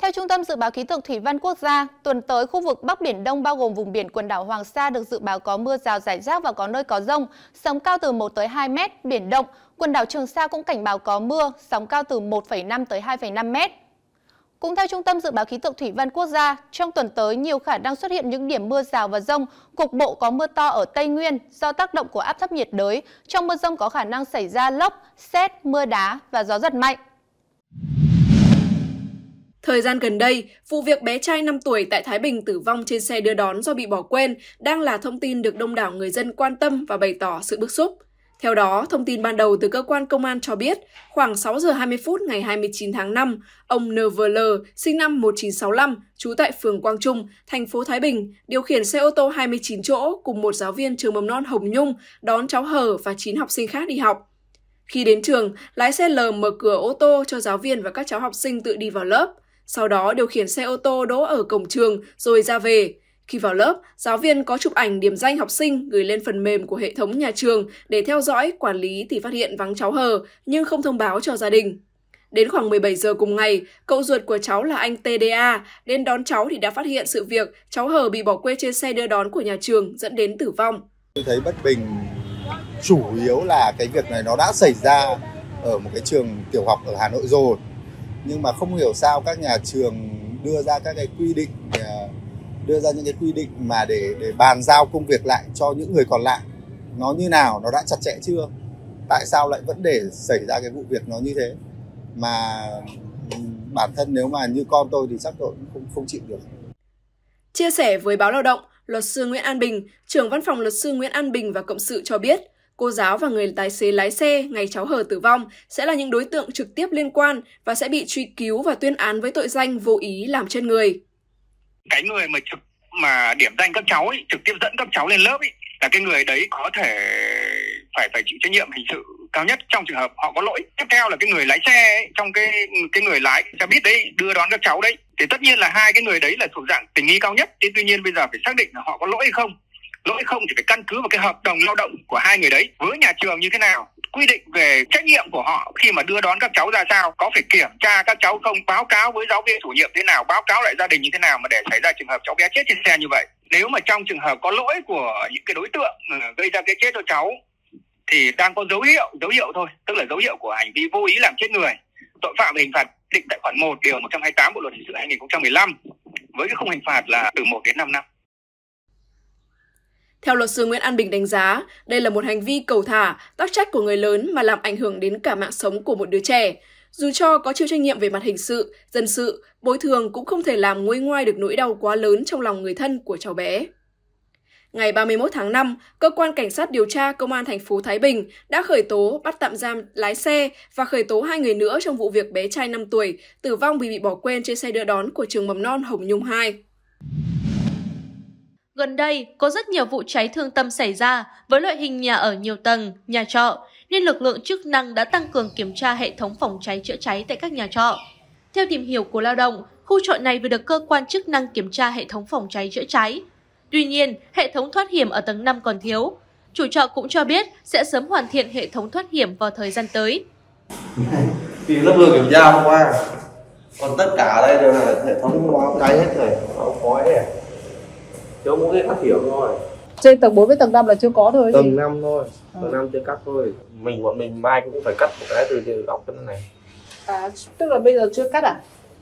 Theo Trung tâm Dự báo Khí tượng Thủy văn Quốc gia, tuần tới khu vực Bắc Biển Đông bao gồm vùng biển quần đảo Hoàng Sa được dự báo có mưa rào rải rác và có nơi có dông, sóng cao từ một tới hai mét, biển động. Quần đảo Trường Sa cũng cảnh báo có mưa, sóng cao từ một phẩy năm tới hai phẩy năm mét. Cũng theo Trung tâm Dự báo Khí tượng Thủy văn Quốc gia, trong tuần tới nhiều khả năng xuất hiện những điểm mưa rào và dông, cục bộ có mưa to ở Tây Nguyên do tác động của áp thấp nhiệt đới. Trong mưa dông có khả năng xảy ra lốc, sét, mưa đá và gió giật mạnh. Thời gian gần đây, vụ việc bé trai năm tuổi tại Thái Bình tử vong trên xe đưa đón do bị bỏ quên đang là thông tin được đông đảo người dân quan tâm và bày tỏ sự bức xúc. Theo đó, thông tin ban đầu từ cơ quan công an cho biết, khoảng sáu giờ hai mươi phút ngày hai mươi chín tháng năm, ông en vê lờ, sinh năm một nghìn chín trăm sáu mươi lăm, trú tại phường Quang Trung, thành phố Thái Bình, điều khiển xe ô tô hai mươi chín chỗ cùng một giáo viên trường mầm non Hồng Nhung đón cháu Hờ và chín học sinh khác đi học. Khi đến trường, lái xe L mở cửa ô tô cho giáo viên và các cháu học sinh tự đi vào lớp. Sau đó điều khiển xe ô tô đỗ ở cổng trường rồi ra về. Khi vào lớp, giáo viên có chụp ảnh điểm danh học sinh gửi lên phần mềm của hệ thống nhà trường để theo dõi, quản lý thì phát hiện vắng cháu Hờ nhưng không thông báo cho gia đình. Đến khoảng mười bảy giờ cùng ngày, cậu ruột của cháu là anh tê đê a đến đón cháu thì đã phát hiện sự việc cháu Hờ bị bỏ quê trên xe đưa đón của nhà trường dẫn đến tử vong. Tôi thấy bất bình chủ yếu là cái việc này nó đã xảy ra ở một cái trường tiểu học ở Hà Nội rồi. Nhưng mà không hiểu sao các nhà trường đưa ra các cái quy định, đưa ra những cái quy định mà để, để bàn giao công việc lại cho những người còn lại. Nó như nào, nó đã chặt chẽ chưa? Tại sao lại vẫn để xảy ra cái vụ việc nó như thế? Mà bản thân nếu mà như con tôi thì chắc tôi cũng không, không chịu được. Chia sẻ với báo Lao Động, luật sư Nguyễn An Bình, trưởng văn phòng luật sư Nguyễn An Bình và Cộng sự cho biết, cô giáo và người tài xế lái xe ngày cháu Hờ tử vong sẽ là những đối tượng trực tiếp liên quan và sẽ bị truy cứu và tuyên án với tội danh vô ý làm chết người. Cái người mà trực mà điểm danh các cháu ấy, trực tiếp dẫn các cháu lên lớp ấy, là cái người đấy có thể phải phải chịu trách nhiệm hình sự cao nhất trong trường hợp họ có lỗi. Tiếp theo là cái người lái xe ấy, trong cái cái người lái xe buýt đấy đưa đón các cháu đấy, thì tất nhiên là hai cái người đấy là thuộc dạng tình nghi cao nhất. Thế tuy nhiên bây giờ phải xác định là họ có lỗi hay không. Lỗi không thì phải căn cứ vào cái hợp đồng lao động của hai người đấy với nhà trường như thế nào, quy định về trách nhiệm của họ khi mà đưa đón các cháu ra sao, có phải kiểm tra các cháu không, báo cáo với giáo viên chủ nhiệm thế nào, báo cáo lại gia đình như thế nào mà để xảy ra trường hợp cháu bé chết trên xe như vậy. Nếu mà trong trường hợp có lỗi của những cái đối tượng gây ra cái chết cho cháu thì đang có dấu hiệu, dấu hiệu thôi, tức là dấu hiệu của hành vi vô ý làm chết người. Tội phạm hình phạt định tại khoản một điều một trăm hai mươi tám Bộ luật hình sự hai nghìn không trăm mười lăm với cái khung hình phạt là từ một đến năm năm. Theo luật sư Nguyễn An Bình đánh giá, đây là một hành vi cầu thả, tắc trách của người lớn mà làm ảnh hưởng đến cả mạng sống của một đứa trẻ. Dù cho có chịu trách nhiệm về mặt hình sự, dân sự, bồi thường cũng không thể làm nguôi ngoai được nỗi đau quá lớn trong lòng người thân của cháu bé. Ngày ba mươi mốt tháng năm, cơ quan cảnh sát điều tra công an thành phố Thái Bình đã khởi tố, bắt tạm giam lái xe và khởi tố hai người nữa trong vụ việc bé trai năm tuổi tử vong vì bị bỏ quên trên xe đưa đón của trường mầm non Hồng Nhung hai. Gần đây, có rất nhiều vụ cháy thương tâm xảy ra với loại hình nhà ở nhiều tầng, nhà trọ, nên lực lượng chức năng đã tăng cường kiểm tra hệ thống phòng cháy chữa cháy tại các nhà trọ. Theo tìm hiểu của Lao Động, khu trọ này vừa được cơ quan chức năng kiểm tra hệ thống phòng cháy chữa cháy. Tuy nhiên, hệ thống thoát hiểm ở tầng năm còn thiếu. Chủ trọ cũng cho biết sẽ sớm hoàn thiện hệ thống thoát hiểm vào thời gian tới. Vì lớp vừa kiểm tra hôm qua, còn tất cả đây đều là hệ thống báo cháy hết rồi, báo khói hết rồi. Chứ muốn cái thoát hiểm thôi. Trên tầng bốn với tầng năm là chưa có thôi. Tầng năm thôi, à. tầng năm chưa cắt thôi. Mình bọn mình mai cũng phải cắt một cái từ từ góc cái này. À, tức là bây giờ chưa cắt à?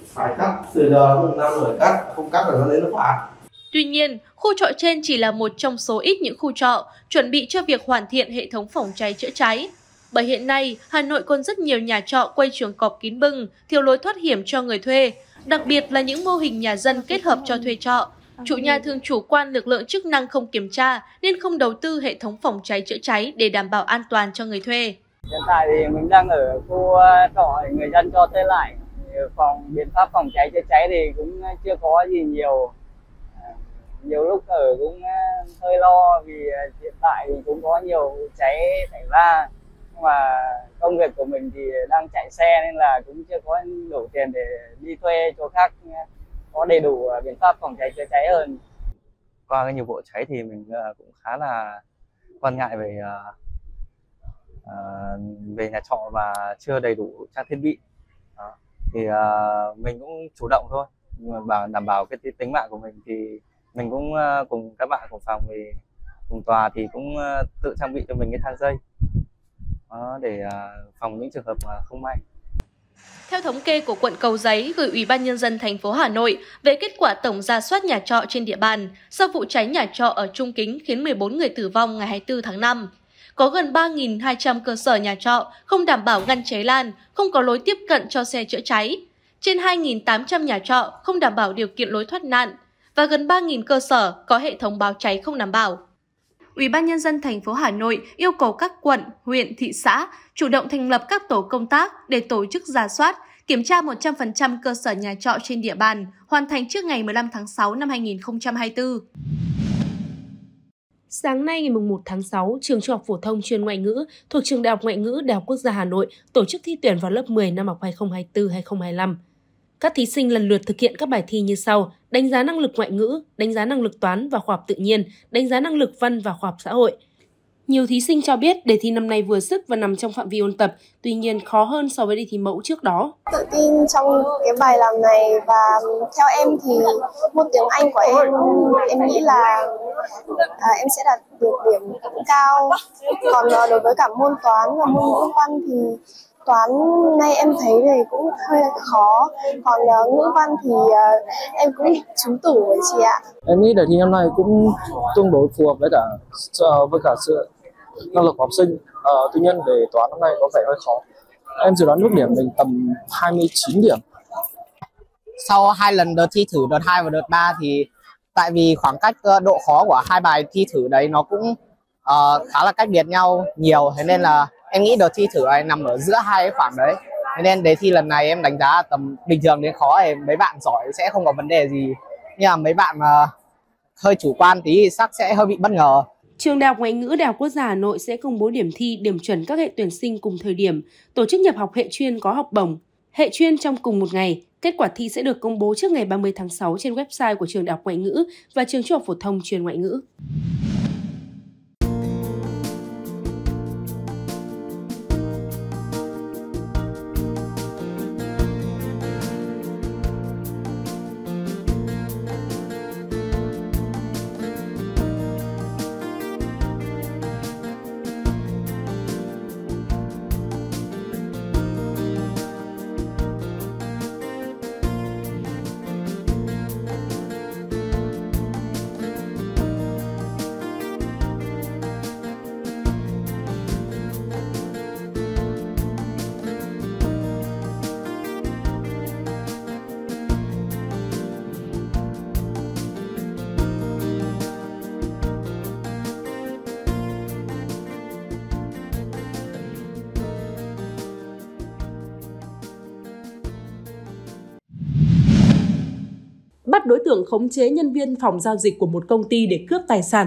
Phải cắt, từ giờ tầng năm rồi cắt, không cắt là nó đến nó phạt. Tuy nhiên, khu trọ trên chỉ là một trong số ít những khu trọ chuẩn bị cho việc hoàn thiện hệ thống phòng cháy chữa cháy. Bởi hiện nay, Hà Nội còn rất nhiều nhà trọ quay chuồng cọp kín bưng, thiếu lối thoát hiểm cho người thuê, đặc biệt là những mô hình nhà dân kết hợp cho thuê trọ. Chủ nhà thường chủ quan lực lượng chức năng không kiểm tra nên không đầu tư hệ thống phòng cháy chữa cháy để đảm bảo an toàn cho người thuê. Hiện tại thì mình đang ở khu trọ người dân cho thuê lại, phòng biện pháp phòng cháy chữa cháy thì cũng chưa có gì nhiều. Nhiều lúc ở cũng hơi lo vì hiện tại thì cũng có nhiều cháy xảy ra, nhưng mà công việc của mình thì đang chạy xe nên là cũng chưa có đủ tiền để đi thuê chỗ khác có đầy đủ biện pháp phòng cháy chữa cháy hơn. Qua cái nhiều vụ cháy thì mình cũng khá là quan ngại về về nhà trọ và chưa đầy đủ trang thiết bị. thì uh, mình cũng chủ động thôi, nhưng mà bảo đảm bảo cái tính mạng của mình thì mình cũng uh, cùng các bạn cùng phòng thì cùng tòa thì cũng uh, tự trang bị cho mình cái thang dây đó, để uh, phòng những trường hợp mà không may. Theo thống kê của quận Cầu Giấy gửi Ủy ban Nhân dân thành phố Hà Nội về kết quả tổng rà soát nhà trọ trên địa bàn sau vụ cháy nhà trọ ở Trung Kính khiến mười bốn người tử vong ngày hai mươi tư tháng năm, có gần ba nghìn hai trăm cơ sở nhà trọ không đảm bảo ngăn cháy lan, không có lối tiếp cận cho xe chữa cháy, trên hai nghìn tám trăm nhà trọ không đảm bảo điều kiện lối thoát nạn và gần ba nghìn cơ sở có hệ thống báo cháy không đảm bảo. Ủy ban Nhân dân thành phố Hà Nội yêu cầu các quận, huyện, thị xã chủ động thành lập các tổ công tác để tổ chức rà soát, kiểm tra một trăm phần trăm cơ sở nhà trọ trên địa bàn, hoàn thành trước ngày mười lăm tháng sáu năm hai nghìn không trăm hai mươi tư. Sáng nay ngày mùng một tháng sáu, Trường Trung học Phổ thông chuyên Ngoại ngữ thuộc Trường Đại học Ngoại ngữ Đại học Quốc gia Hà Nội tổ chức thi tuyển vào lớp mười năm học hai nghìn không trăm hai mươi tư hai nghìn không trăm hai mươi lăm. Các thí sinh lần lượt thực hiện các bài thi như sau: đánh giá năng lực ngoại ngữ, đánh giá năng lực toán và khoa học tự nhiên, đánh giá năng lực văn và khoa học xã hội. Nhiều thí sinh cho biết đề thi năm nay vừa sức và nằm trong phạm vi ôn tập, tuy nhiên khó hơn so với đề thi mẫu trước đó. Tự tin trong cái bài làm này và theo em thì môn tiếng Anh của em, em nghĩ là à, em sẽ đạt được điểm cao. Còn đối với cả môn toán và môn văn thì toán nay em thấy thì cũng hơi khó, còn uh, ngữ văn thì uh, em cũng trúng tủ với chị ạ. Em nghĩ đề thi năm nay cũng tương đối phù hợp với cả với cả sự năng lực của học sinh. Uh, tuy nhiên đề toán năm nay có vẻ hơi khó. Em dự đoán mức điểm mình tầm hai mươi chín điểm. Sau hai lần đợt thi thử đợt hai và đợt ba thì tại vì khoảng cách độ khó của hai bài thi thử đấy nó cũng uh, khá là cách biệt nhau nhiều, thế nên là em nghĩ đợt thi thử này nằm ở giữa hai cái khoảng đấy. Thế nên đề thi lần này em đánh giá tầm bình thường đến khó, thì mấy bạn giỏi sẽ không có vấn đề gì. Nhưng mà mấy bạn mà hơi chủ quan tí thì chắc sẽ hơi bị bất ngờ. Trường Đại học Ngoại ngữ Đại học Quốc gia Hà Nội sẽ công bố điểm thi, điểm chuẩn các hệ tuyển sinh cùng thời điểm, tổ chức nhập học hệ chuyên có học bổng, hệ chuyên trong cùng một ngày. Kết quả thi sẽ được công bố trước ngày ba mươi tháng sáu trên website của Trường Đại học Ngoại ngữ và Trường Trung học Phổ thông chuyên Ngoại ngữ. Bắt đối tượng khống chế nhân viên phòng giao dịch của một công ty để cướp tài sản.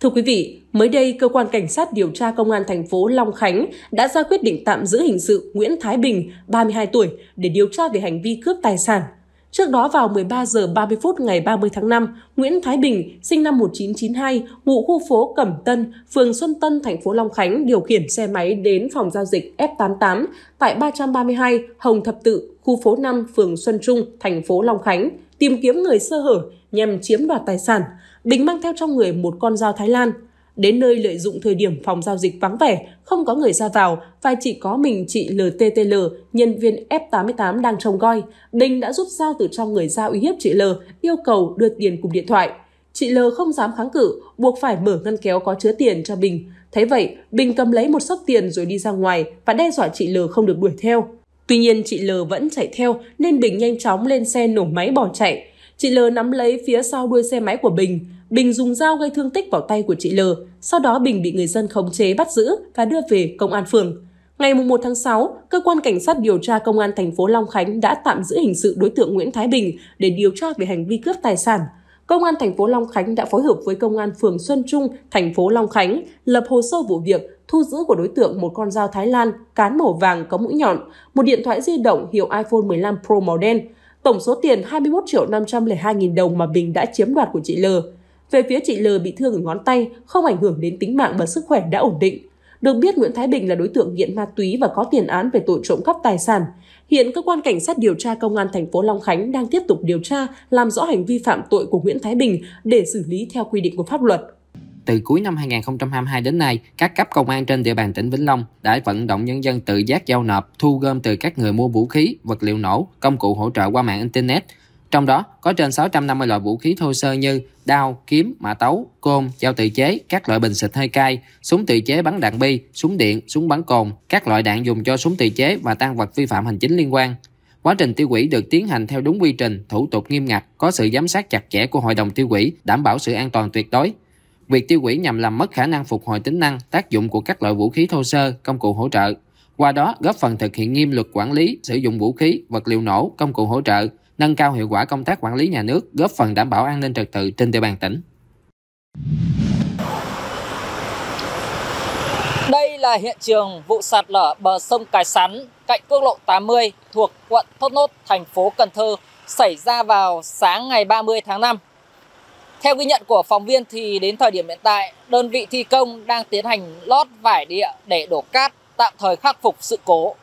Thưa quý vị, mới đây cơ quan cảnh sát điều tra công an thành phố Long Khánh đã ra quyết định tạm giữ hình sự Nguyễn Thái Bình, ba mươi hai tuổi, để điều tra về hành vi cướp tài sản. Trước đó vào mười ba giờ ba mươi phút ngày ba mươi tháng năm, Nguyễn Thái Bình, sinh năm một nghìn chín trăm chín mươi hai, ngụ khu phố Cẩm Tân, phường Xuân Tân, thành phố Long Khánh, điều khiển xe máy đến phòng giao dịch F tám mươi tám tại ba trăm ba mươi hai Hồng Thập Tự, khu phố năm, phường Xuân Trung, thành phố Long Khánh, tìm kiếm người sơ hở nhằm chiếm đoạt tài sản. Bình mang theo trong người một con dao Thái Lan. Đến nơi lợi dụng thời điểm phòng giao dịch vắng vẻ, không có người ra vào và chỉ có mình chị lờ tê tê lờ, nhân viên F tám mươi tám đang trông coi, Bình đã rút dao từ trong người ra uy hiếp chị L, yêu cầu đưa tiền cùng điện thoại. Chị L không dám kháng cự, buộc phải mở ngăn kéo có chứa tiền cho Bình. Thấy vậy, Bình cầm lấy một xấp tiền rồi đi ra ngoài và đe dọa chị L không được đuổi theo. Tuy nhiên, chị L vẫn chạy theo nên Bình nhanh chóng lên xe nổ máy bỏ chạy. Chị L nắm lấy phía sau đuôi xe máy của Bình. Bình dùng dao gây thương tích vào tay của chị L. Sau đó, Bình bị người dân khống chế bắt giữ và đưa về công an phường. Ngày mùng một tháng sáu, cơ quan cảnh sát điều tra công an thành phố Long Khánh đã tạm giữ hình sự đối tượng Nguyễn Thái Bình để điều tra về hành vi cướp tài sản. Công an thành phố Long Khánh đã phối hợp với công an phường Xuân Trung, thành phố Long Khánh lập hồ sơ vụ việc, thu giữ của đối tượng một con dao Thái Lan cán màu vàng có mũi nhọn, một điện thoại di động hiệu iPhone mười lăm Pro màu đen, tổng số tiền hai mươi mốt triệu năm trăm lẻ hai nghìn đồng mà Bình đã chiếm đoạt của chị L. Về phía chị L bị thương ở ngón tay, không ảnh hưởng đến tính mạng và sức khỏe đã ổn định. Được biết Nguyễn Thái Bình là đối tượng nghiện ma túy và có tiền án về tội trộm cắp tài sản. Hiện cơ quan cảnh sát điều tra công an thành phố Long Khánh đang tiếp tục điều tra, làm rõ hành vi phạm tội của Nguyễn Thái Bình để xử lý theo quy định của pháp luật. Từ cuối năm hai nghìn không trăm hai mươi hai đến nay, các cấp công an trên địa bàn tỉnh Vĩnh Long đã vận động nhân dân tự giác giao nộp, thu gom từ các người mua vũ khí, vật liệu nổ, công cụ hỗ trợ qua mạng Internet. Trong đó có trên sáu trăm năm mươi loại vũ khí thô sơ như đao, kiếm, mã tấu, côn, dao tự chế, các loại bình xịt hơi cay, súng tự chế bắn đạn bi, súng điện, súng bắn cồn, các loại đạn dùng cho súng tự chế và tang vật vi phạm hành chính liên quan. Quá trình tiêu hủy được tiến hành theo đúng quy trình, thủ tục nghiêm ngặt, có sự giám sát chặt chẽ của hội đồng tiêu hủy, đảm bảo sự an toàn tuyệt đối. Việc tiêu hủy nhằm làm mất khả năng phục hồi tính năng, tác dụng của các loại vũ khí thô sơ, công cụ hỗ trợ. Qua đó góp phần thực hiện nghiêm luật quản lý, sử dụng vũ khí, vật liệu nổ, công cụ hỗ trợ, nâng cao hiệu quả công tác quản lý nhà nước, góp phần đảm bảo an ninh trật tự trên địa bàn tỉnh. Đây là hiện trường vụ sạt lở bờ sông Cái Sắn cạnh quốc lộ tám mươi thuộc quận Thốt Nốt, thành phố Cần Thơ xảy ra vào sáng ngày ba mươi tháng năm. Theo ghi nhận của phóng viên thì đến thời điểm hiện tại, đơn vị thi công đang tiến hành lót vải địa để đổ cát, tạm thời khắc phục sự cố.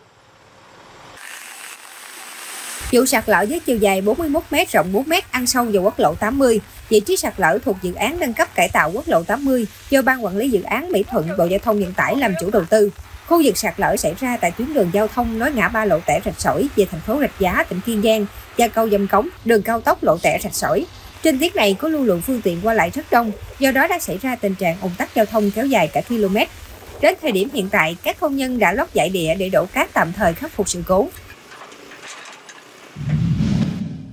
Vụ sạt lở với chiều dài bốn mươi mốt mét, rộng bốn mét ăn sâu vào quốc lộ tám mươi. Vị trí sạt lở thuộc dự án nâng cấp cải tạo quốc lộ tám mươi do Ban Quản lý Dự án Mỹ Thuận, Bộ Giao thông Vận tải làm chủ đầu tư. Khu vực sạt lở xảy ra tại tuyến đường giao thông nối ngã ba lộ Tẻ Rạch Sỏi về thành phố Rạch Giá, tỉnh Kiên Giang, và cầu Dầm Cống, đường cao tốc lộ Tẻ Rạch Sỏi. Trên tuyến này có lưu lượng phương tiện qua lại rất đông, do đó đã xảy ra tình trạng ùn tắc giao thông kéo dài cả km. Đến thời điểm hiện tại, các công nhân đã lót dải địa để đổ cát tạm thời khắc phục sự cố.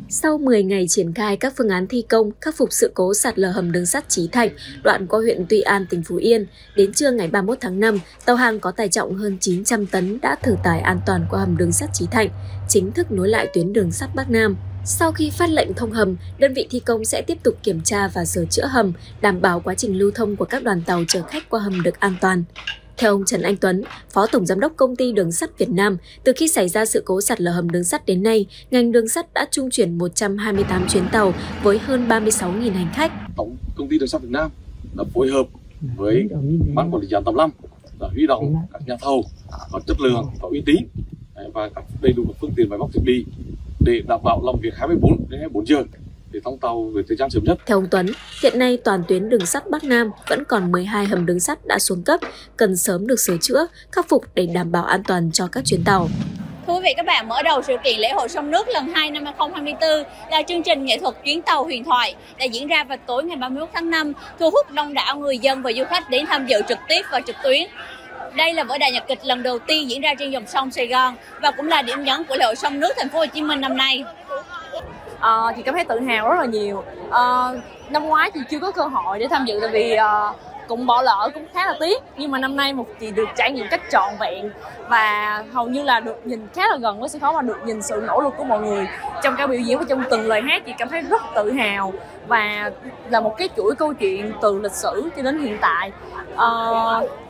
Sau mười ngày triển khai các phương án thi công, khắc phục sự cố sạt lở hầm đường sắt Chí Thạnh, đoạn qua huyện Tuy An, tỉnh Phú Yên, đến trưa ngày ba mươi mốt tháng năm, tàu hàng có tải trọng hơn chín trăm tấn đã thử tải an toàn qua hầm đường sắt Chí Thạnh, chính thức nối lại tuyến đường sắt Bắc Nam. Sau khi phát lệnh thông hầm, đơn vị thi công sẽ tiếp tục kiểm tra và sửa chữa hầm, đảm bảo quá trình lưu thông của các đoàn tàu chở khách qua hầm được an toàn. Theo ông Trần Anh Tuấn, Phó Tổng Giám đốc Công ty Đường sắt Việt Nam, từ khi xảy ra sự cố sạt lở hầm đường sắt đến nay, ngành đường sắt đã trung chuyển một trăm hai mươi tám chuyến tàu với hơn ba mươi sáu nghìn hành khách. Tổng Công ty Đường sắt Việt Nam đã phối hợp với Ban Quản lý Dự án tám mươi lăm đã huy động các nhà thầu có chất lượng, có uy tín và đầy đủ phương tiện máy móc thiết bị để đảm bảo làm việc hai mươi bốn đến hai mươi bốn giờ. Để thông tàu về thời gian sớm nhất. Theo ông Tuấn, hiện nay toàn tuyến đường sắt Bắc Nam vẫn còn mười hai hầm đường sắt đã xuống cấp, cần sớm được sửa chữa, khắc phục để đảm bảo an toàn cho các chuyến tàu. Thưa quý vị các bạn, mở đầu sự kiện lễ hội sông nước lần hai năm hai nghìn không trăm hai mươi tư là chương trình nghệ thuật chuyến tàu huyền thoại đã diễn ra vào tối ngày ba mươi mốt tháng năm, thu hút đông đảo người dân và du khách đến tham dự trực tiếp và trực tuyến. Đây là vở đài nhạc kịch lần đầu tiên diễn ra trên dòng sông Sài Gòn và cũng là điểm nhấn của lễ hội sông nước thành phố Hồ Chí Minh năm nay. À, chị cảm thấy tự hào rất là nhiều. À, năm ngoái chị chưa có cơ hội để tham dự tại vì à, cũng bỏ lỡ, cũng khá là tiếc. Nhưng mà năm nay một chị được trải nghiệm cách trọn vẹn và hầu như là được nhìn khá là gần với sân khấu và được nhìn sự nỗ lực của mọi người trong các biểu diễn và trong từng lời hát. Chị cảm thấy rất tự hào và là một cái chuỗi câu chuyện từ lịch sử cho đến hiện tại à,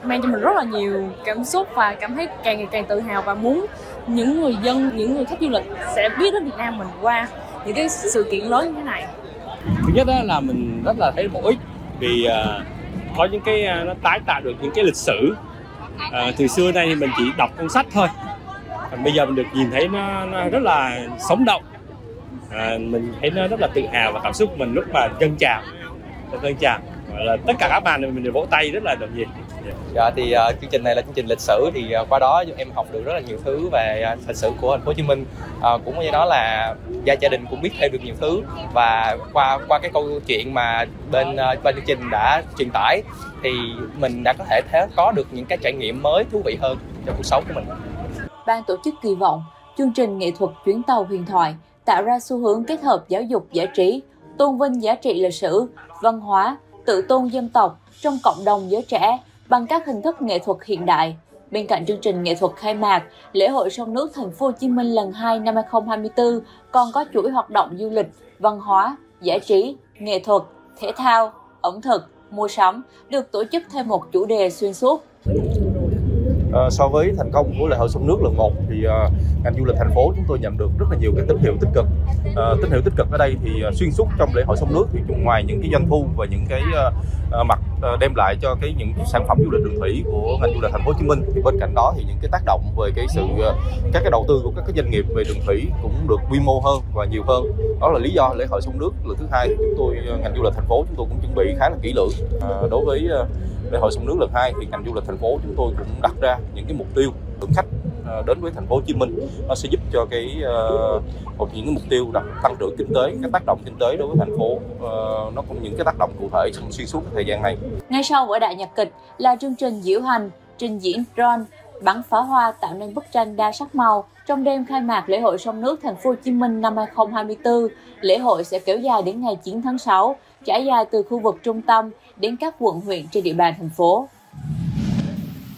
mang cho mình rất là nhiều cảm xúc và cảm thấy càng ngày càng tự hào và muốn những người dân, những người khách du lịch sẽ biết đến Việt Nam mình qua những cái sự kiện lớn như thế này. Thứ nhất là mình rất là thấy bổ ích vì uh, có những cái uh, nó tái tạo được những cái lịch sử uh, từ xưa nay mình chỉ đọc trong sách thôi, còn bây giờ mình được nhìn thấy nó, nó rất là sống động. Uh, mình thấy nó rất là tự hào và cảm xúc mình lúc mà dâng trào, dâng trào là tất cả các bạn mình đều vỗ tay rất là đồng nhiệt. Dạ, thì uh, chương trình này là chương trình lịch sử thì uh, qua đó em học được rất là nhiều thứ về uh, lịch sử của thành phố Hồ Chí Minh, uh, cũng như đó là gia gia đình cũng biết thêm được nhiều thứ và qua qua cái câu chuyện mà bên uh, bên chương trình đã truyền tải thì mình đã có thể thế, có được những cái trải nghiệm mới thú vị hơn trong cuộc sống của mình. Ban tổ chức kỳ vọng chương trình nghệ thuật chuyến tàu huyền thoại tạo ra xu hướng kết hợp giáo dục giải trí, tôn vinh giá trị lịch sử, văn hóa, tự tôn dân tộc trong cộng đồng giới trẻ bằng các hình thức nghệ thuật hiện đại. Bên cạnh chương trình nghệ thuật khai mạc, lễ hội sông nước thành phố Hồ Chí Minh lần hai năm hai nghìn không trăm hai mươi tư còn có chuỗi hoạt động du lịch, văn hóa, giải trí, nghệ thuật, thể thao, ẩm thực, mua sắm được tổ chức theo một chủ đề xuyên suốt. À, so với thành công của lễ hội sông nước lần một thì à, ngành du lịch thành phố chúng tôi nhận được rất là nhiều cái tín hiệu tích cực. À, tín hiệu tích cực ở đây thì à, xuyên suốt trong lễ hội sông nước thì ngoài những cái doanh thu và những cái à, mặt đem lại cho cái những sản phẩm du lịch đường thủy của ngành du lịch thành phố Hồ Chí Minh. Thì bên cạnh đó thì những cái tác động về cái sự các cái đầu tư của các cái doanh nghiệp về đường thủy cũng được quy mô hơn và nhiều hơn. Đó là lý do lễ hội sông nước lần thứ hai chúng tôi ngành du lịch thành phố chúng tôi cũng chuẩn bị khá là kỹ lưỡng. À, đối với lễ hội sông nước lần hai thì ngành du lịch thành phố chúng tôi cũng đặt ra những cái mục tiêu lượng khách đến với thành phố Hồ Chí Minh, nó sẽ giúp cho cái một uh, những cái mục tiêu là tăng trưởng kinh tế, các tác động kinh tế đối với thành phố, uh, nó cũng những cái tác động cụ thể trong xuyên suốt thời gian này. Ngay sau buổi đại nhạc kịch là chương trình diễu hành, trình diễn drone, bắn pháo hoa tạo nên bức tranh đa sắc màu. Trong đêm khai mạc lễ hội sông nước thành phố Hồ Chí Minh năm hai không hai tư, lễ hội sẽ kéo dài đến ngày chín tháng sáu, trải dài từ khu vực trung tâm đến các quận huyện trên địa bàn thành phố.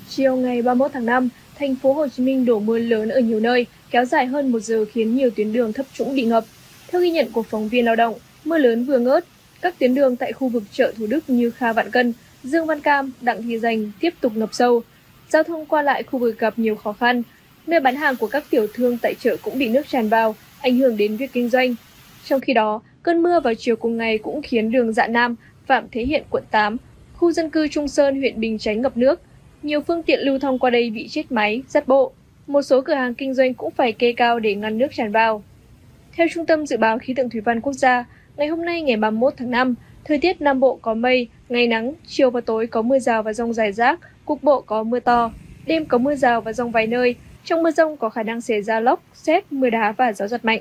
Chiều ngày ba mươi mốt tháng năm, Thành phố Hồ Chí Minh đổ mưa lớn ở nhiều nơi, kéo dài hơn một giờ khiến nhiều tuyến đường thấp trũng bị ngập. Theo ghi nhận của phóng viên Lao Động, mưa lớn vừa ngớt, các tuyến đường tại khu vực chợ Thủ Đức như Kha Vạn Cân, Dương Văn Cam, Đặng Thị Dành tiếp tục ngập sâu. Giao thông qua lại khu vực gặp nhiều khó khăn. Nơi bán hàng của các tiểu thương tại chợ cũng bị nước tràn vào, ảnh hưởng đến việc kinh doanh. Trong khi đó, cơn mưa vào chiều cùng ngày cũng khiến đường Dạ Nam, Phạm Thế Hiện, quận tám, khu dân cư Trung Sơn, huyện Bình Chánh ngập nước. Nhiều phương tiện lưu thông qua đây bị chết máy, dắt bộ. Một số cửa hàng kinh doanh cũng phải kê cao để ngăn nước tràn vào. Theo Trung tâm Dự báo Khí tượng Thủy văn Quốc gia, ngày hôm nay ngày ba mươi mốt tháng năm, thời tiết Nam Bộ có mây, ngày nắng, chiều và tối có mưa rào và dông rải rác, cục bộ có mưa to, đêm có mưa rào và dông vài nơi. Trong mưa dông có khả năng xảy ra lốc, sét, mưa đá và gió giật mạnh.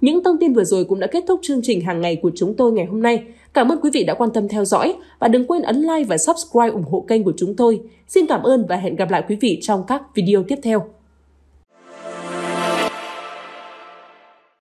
Những thông tin vừa rồi cũng đã kết thúc chương trình hàng ngày của chúng tôi ngày hôm nay. Cảm ơn quý vị đã quan tâm theo dõi và đừng quên ấn like và subscribe ủng hộ kênh của chúng tôi. Xin cảm ơn và hẹn gặp lại quý vị trong các video tiếp theo.